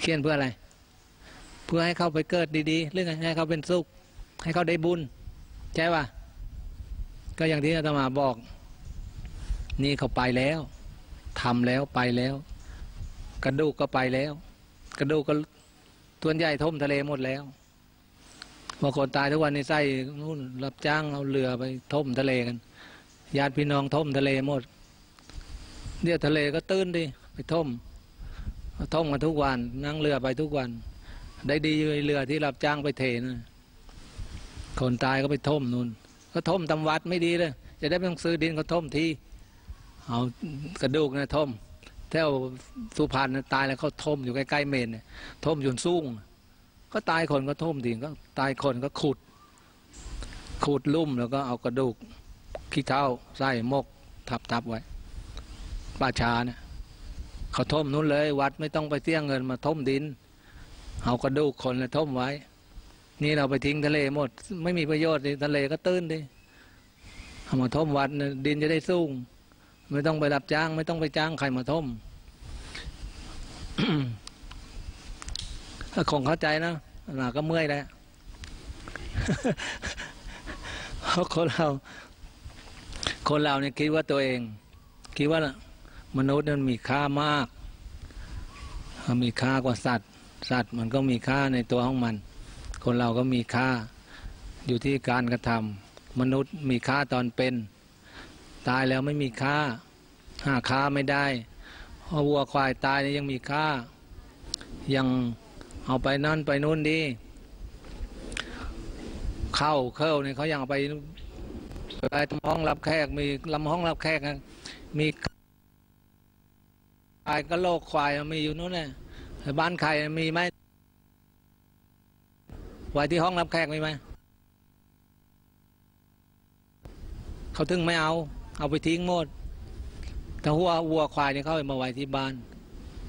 เขียนเพื่ออะไรเพื่อให้เขาไปเกิดดีๆหรือไงให้เขาเป็นสุขให้เขาได้บุญ ใช่ป่ะก็อย่างที่อาตมาบอกนี่เขาไปแล้วทำแล้วไปแล้วกระดูกก็ไปแล้วกระดูกก็ตัวนใหญ่ท่มทะเลหมดแล้วบางคนตายทุกวันในไส้นู่นรับจ้างเอาเรือไปท่มทะเลกันญาติพี่น้องท่มทะเลหมดเดี๋ยวทะเลก็ตื้นดิไปท่มมาทุกวันนั่งเรือไปทุกวันได้ดีเรือที่รับจ้างไปเทนะคนตายก็ไปท่มนู่นก็ท่มตำวัดไม่ดีเลยจะได้ไม่ต้องซื้อดินก็ท่มทีเอากระดูกนะท่มแถวสุพรรณตายแล้วเขาท่มอยู่ใกล้ๆเมนเนี่ยท่มอยู่สูงก็ตายคนก็ท่มดินก็ตายคนก็ขุดลุ่มแล้วก็เอากระดูกขี้เถ้าไส้มกทับไว้ป่าช้าเนี่ยเขาท่มนู้นเลยวัดไม่ต้องไปเสี่ยงเงินมาท่มดินเอากระดูกคนเลยท่มไว้นี่เราไปทิ้งทะเลหมดไม่มีประโยชน์ทะเลก็ตื้นดิเอามาท่มวัดดินจะได้สูงไม่ต้องไปรับจ้างไม่ต้องไปจ้างใครมาท่ม คงเข้าใจนะหนาก็เมื่อยแล้ว คนเราเนี่ยคิดว่าตัวเองคิดว่ามนุษย์นั้นมีค่ามากมีค่ากว่าสัตว์มันก็มีค่าในตัวของมันคนเราก็มีค่าอยู่ที่การกระทำมนุษย์มีค่าตอนเป็นตายแล้วไม่มีค่าหาค่าไม่ได้วัวควายตายเนี่ยยังมีค่ายังเอาไปนั่นไปนู่นดีเข้าเนี่ยเขายังเอาไปทำห้องรับแขกมีลำห้องรับแขกมีควายก็โลกควายมีอยู่นู้นเนี่ยบ้านใครมีไหมไว้ที่ห้องรับแขกมีไหมเขาถึงไม่เอาไปทิ้งหมดแต่วัวควายเนี่ยเข้ามาไว้ที่บ้าน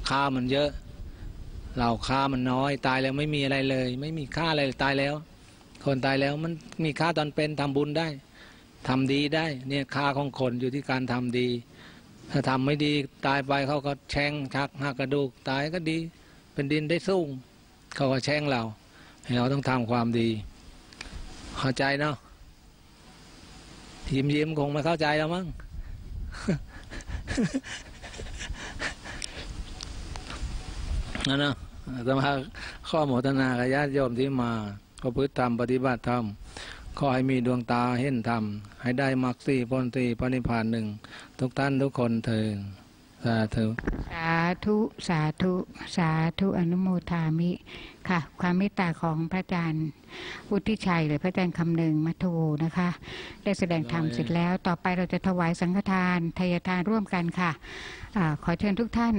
ค่ามันเยอะเราค่ามันน้อยตายแล้วไม่มีอะไรเลยไม่มีค่าอะไรตายแล้วคนตายแล้วมันมีค่าตอนเป็นทำบุญได้ทำดีได้เนี่ยค่าของคนอยู่ที่การทำดีถ้าทำไม่ดีตายไปเขาก็แช่งชักหักกระดูกตายก็ดีเป็นดินได้สู้เขาก็แช่งเราให้เราต้องทำความดีเข้าใจเนาะยิ้มคงไม่เข้าใจแล้วมั้ง นั่นนะสมาข้อโมทนากับญาติโยมที่มาประพฤติธรรมปฏิบัติธรรมขอให้มีดวงตาเห็นธรรมให้ได้มรรคสี่ผลสี่พระนิพพานหนึ่งทุกท่านทุกคนเถิดสาธุสาธุสาธุสาธุอนุโมทามิค่ะความเมตตาของพระอาจารย์วุฒิชัยหรือพระอาจารย์คำนึงมัทโธนะคะได้แสดงธรรมเสร็จแล้วต่อไปเราจะถวายสังฆทานไทยทานร่วมกันค่ะขอเชิญทุกท่าน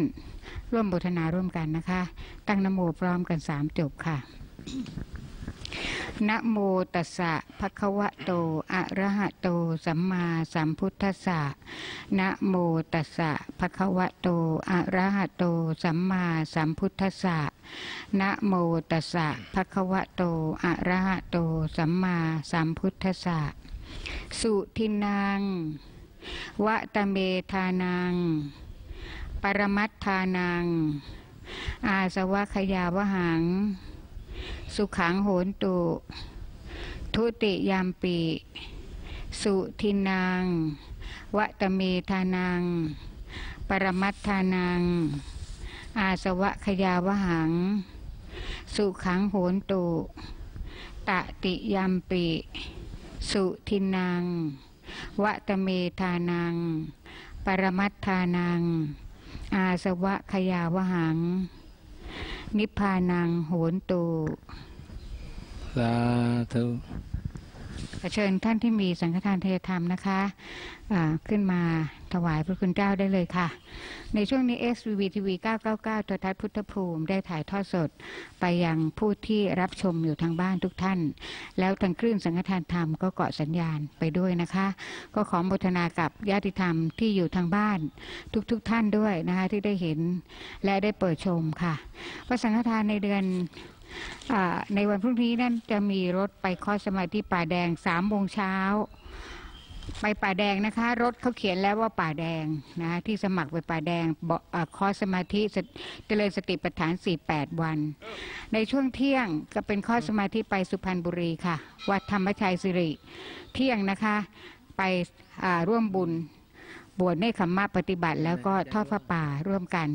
ร่วมบูชาร่วมกันนะคะตั้งนะโมพร้อมกัน3จบค่ะนะโมตัสสะภะคะวะโตอะระหะโตสัมมาสัมพุทธัสสะนะโมตัสสะภะคะวะโตอะระหะโตสัมมาสัมพุทธัสสะนะโมตัสสะภะคะวะโตอะระหะโตสัมมาสัมพุทธัสสะสุทินังวะตะเมธานังปรมัตถานังอาสวะขยาวหังสุขังโหนตุทุติยามปิสุทินังวะตะเมธานังปรมัตถานังอาสวะขยาวหังสุขังโหนตุตติยามปิสุทินังวะตะเมธานังปรมัตถานังอาสวะขยาวหังนิพพานังโหนตุสาธุขอเชิญท่านที่มีสังฆทานเทยธรรมนะคะขึ้นมาถวายพระคุณเจ้าได้เลยค่ะในช่วงนี้ SVTV 999 โทรทัศน์พุทธภูมิได้ถ่ายทอดสดไปยังผู้ที่รับชมอยู่ทางบ้านทุกท่านแล้วทางคลื่นสังฆทานธรรมก็เกาะสัญญาณไปด้วยนะคะก็ขอบูชากับญาติธรรมที่อยู่ทางบ้านทุกท่านด้วยนะคะที่ได้เห็นและได้เปิดชมค่ะพระสังฆทานในเดือนในวันพรุ่งนี้นั่นจะมีรถไปข้อสมาธิป่าแดง3 โมงเช้า ไปป่าแดงนะคะรถเขาเขียนแล้วว่าป่าแดงนะที่สมัครไปป่าแดงคอร์สสมาธิเจริญสติปัฏฐาน48วันในช่วงเที่ยงก็เป็นคอร์สสมาธิไปสุพรรณบุรีค่ะวัดธรรมชัยสิริเที่ยงนะคะไปร่วมบุญบวชเนกขัมมะปฏิบัติแล้วก็ทอดผ้าป่าร่วมกัน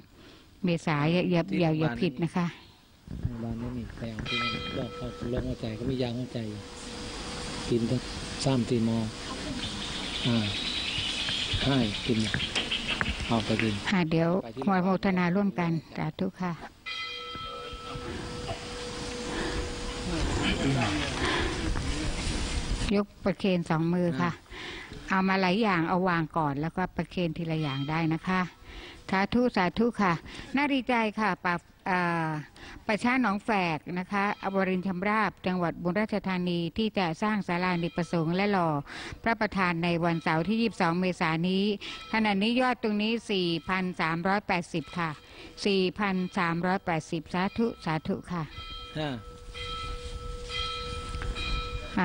20-23 เมษายนอย่าผิดนะคะบ้านไม่มีแปลงที่บอกเขาลงหัวใจก็มียางหัวใจกินทั้ง3-4 มอให้กินเอาไปกินเดี๋ยวขอโมทนาร่วมกันสาธุค่ะยกประเคน2 มือค่ะเอามาหลายอย่างเอาวางก่อนแล้วก็ประเคนทีละอย่างได้นะคะสาธุสาธุค่ะน่าดีใจค่ะประชาหนองแฝกนะคะอบรินทร์ชำราบจังหวัดบุรีรัมย์ธานีที่จะสร้างศาลานิประสงค์และหล่อพระประธานในวันเสาร์ที่22เมษายนนี้ขณะนี้ยอดตรงนี้ 4,380 ค่ะ 4,380 สาธุสาธุค่ะ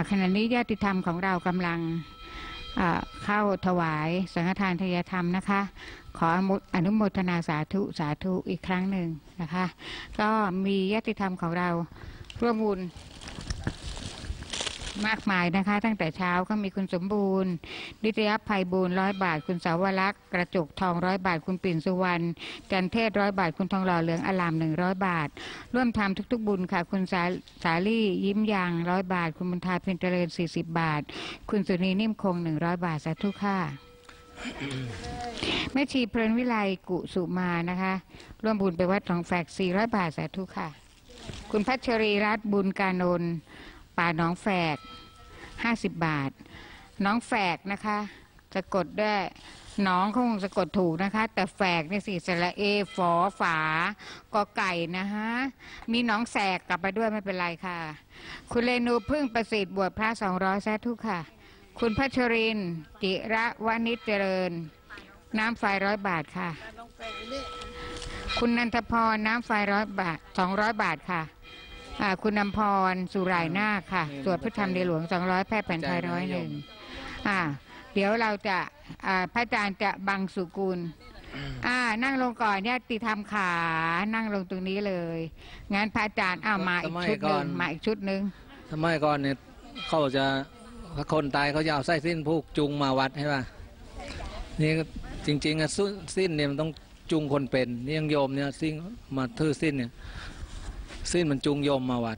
ขณะนี้ญาติธรรมของเรากำลังเข้าถวายสังฆทานทายธรรมนะคะขออนุโมทนาสาธุสาธุอีกครั้งหนึ่งนะคะก็มีญาติธรรมของเราร่วมบุญมากมายนะคะตั้งแต่เช้าก็มีคุณสมบูรณ์นิตยภัยบูรณ์100 บาทคุณสาวรักษ์กระจกทอง100 บาทคุณปิ่นสุวรรณจันเทศ100 บาทคุณทองหล่อเหลืองอลาม100 บาทร่วมทำทุกๆบุญค่ะคุณสาลี่ยิ้มยาง100 บาทคุณบุญทาเพ็ญเจริญ40 บาทคุณสุนีนิ่มคง100 บาทสาธุค่ะแม่ชีเพลินวิไลกุสุมานะคะร่วมบุญไปวัดหนองแฝก400 บาทสาธุค่ะคุณพัชรีรัตน์บุญกานนท์ป่าหนองแฝก50 บาทน้องแฝกนะคะสะกดด้วยน้องเขาคงสะกดถูกนะคะแต่แฝกนี่สิสระเอฝอฝากอไก่นะคะมีน้องแสกกลับมาด้วยไม่เป็นไรค่ะคุณเรนูพึ่งประสิทธิ์บวชพระ200สาธุค่ะคุณพัชรินจิระวณิชเจริญน้ำไฟ100 บาทค่ะคุณนันทพรน้ำไฟ100 บาท200 บาทค่ะคุณนำพรสุรายนาค่ะสวดพระธรรมในหลวง200แพทย์แผนไทย101เดี๋ยวเราจะพระอาจารย์จะบังสุกุลนั่งลงก่อนญาติธรรมขานั่งลงตรงนี้เลยงั้นพระอาจารย์มาอีกชุดหนึ่งสมัยก่อนเนี่ยเขาจะคนตายเขาจะเอาไส้สิ้นผูกจุงมาวัดใช่ป่ะนี่จริงๆสิ้นเนี่ยมันต้องจุงคนเป็นนี่ยังโยมเนี่ยสิ้นมาถือสิ้นเนี่ยสิ้นมันจูงโยมมาวัด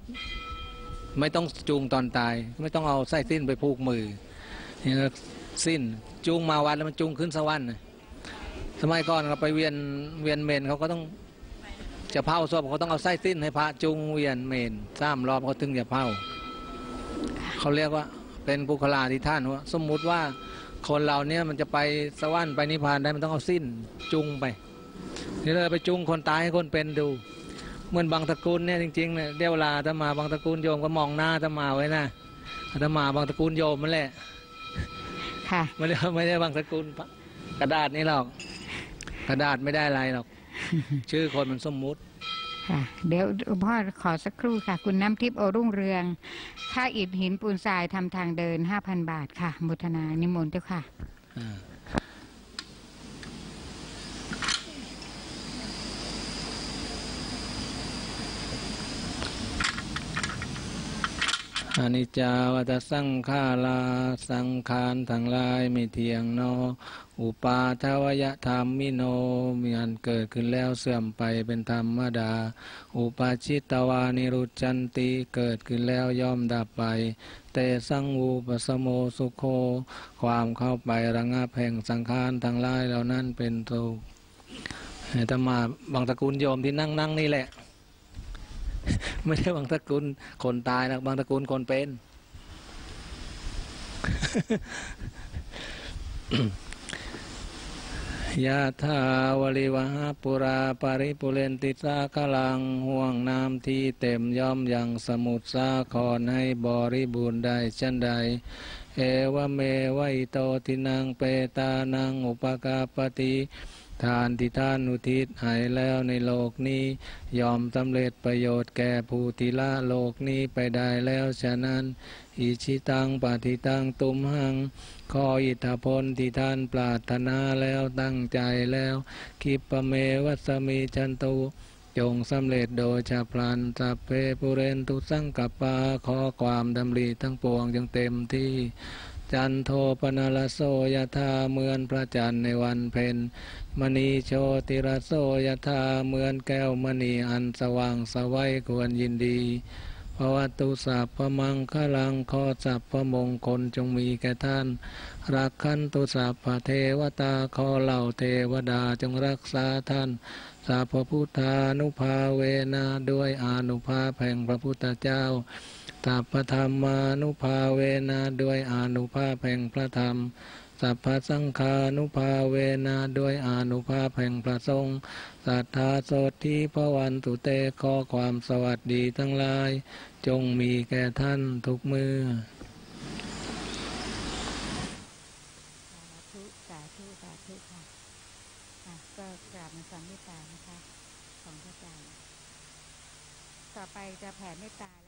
ไม่ต้องจูงตอนตายไม่ต้องเอาไส้สิ้นไปผูกมือนี่สิ้นจูงมาวัดแล้วมันจูงขึ้นสวรรค์สมัยก่อนเราไปเวียนเมนเขาก็ต้องจะเผาศพเขาต้องเอาไส้สิ้นให้พระจูงเวียนเมน3 รอบเขาถึงจะเผาเขาเรียกว่าเป็นบุคลาธิฐานว่าสมมุติว่าคนเราเนี่ยมันจะไปสวรรค์ไปนิพพานได้มันต้องเอาสิ้นจูงไปนี่เราไปจูงคนตายให้คนเป็นดูเหมือนบางตระกูลเนี่ยจริงๆเนี่ยเดี๋ยวเวลาอาตมาบางตระกูลโยมก็มองหน้าอาตมาไว้นะอาตมาบางตระกูลโยมนั่นแหละค่ะไม่ได้บางตระกูลกระดาษนี่หรอกกระดาษไม่ได้อะไรหรอกชื่อคนมันสมมุติค่ะเดี๋ยวพ่อขอสักครู่ค่ะคุณน้ำทิพย์โอรุ่งเรืองค่าอิฐหินปูนทรายทำทางเดิน 5,000 บาทค่ะมุทนานิมนต์เจ้าค่ะอนิจจาวัฏสังขาราสังขารทั้งหลายไม่เที่ยงเนออุปาทวยธรรมมิโนมีอันเกิดขึ้นแล้วเสื่อมไปเป็นธรรมดาอุปาชิตวานิรุจจันติเกิดขึ้นแล้วย่อมดับไปเตสังวูปสโมสุโคความเข้าไประงับแห่งสังขารทั้งหลายเหล่านั้นเป็นทุกข์อาตมาบางตระกูลโยมที่นั่งนี่แหละไม่ใช่บางตระกูลคนตายนะบางตระกูลคนเป็น ยะถาวริวหาปุราปาริปุเรนติสากลังห่วงน้ำที่เต็มย่อมยังสมุทรสาครให้บริบูรณ์ได้เช่นใด เอวเมวัยโตตินังเปตานังอุปกาปติทานที่ท่านอุทิศให้แล้วในโลกนี้ยอมสำเร็จประโยชน์แก่ผู้ที่ละโลกนี้ไปได้แล้วฉะนั้นอิชิตังปฏิตังตุมหังขออิทธพลที่ท่านปรารถนาแล้วตั้งใจแล้วคิปเมวัสมิชันตุจงสำเร็จโดยฉับพลันสัพเพปุเรนตุสังกัปปาขอความดำริทั้งปวงจงเต็มที่จันโทปนารโสยธาเหมือนพระจันทร์ในวันเพ็ญมณีโชติรโสยธาเหมือนแก้วมณีอันสว่างสวัยควรยินดีภวตุสัพพมังคลังขอสัพพมงคลจงมีแก่ท่านรักขันตุสัพพเทวตาขอเหล่าเทวดาจงรักษาท่านสัพพพุทธานุภาเวนะด้วยอานุภาพแห่งพระพุทธเจ้าสัพพธรรมานุภาเวนะด้วยอานุภาพแห่งพระธรรมสัพพสังฆานุภาเวนะด้วยอานุภาพแห่งพระสงฆ์สัทธาโสติภวันตุเตขอความสวัสดีทั้งหลายจงมีแก่ท่านทุกเมื่อสาธุสาธุค่ะก็กราบในความเมตตานะคะของพระอาจารย์ต่อไปจะแผ่เมตตา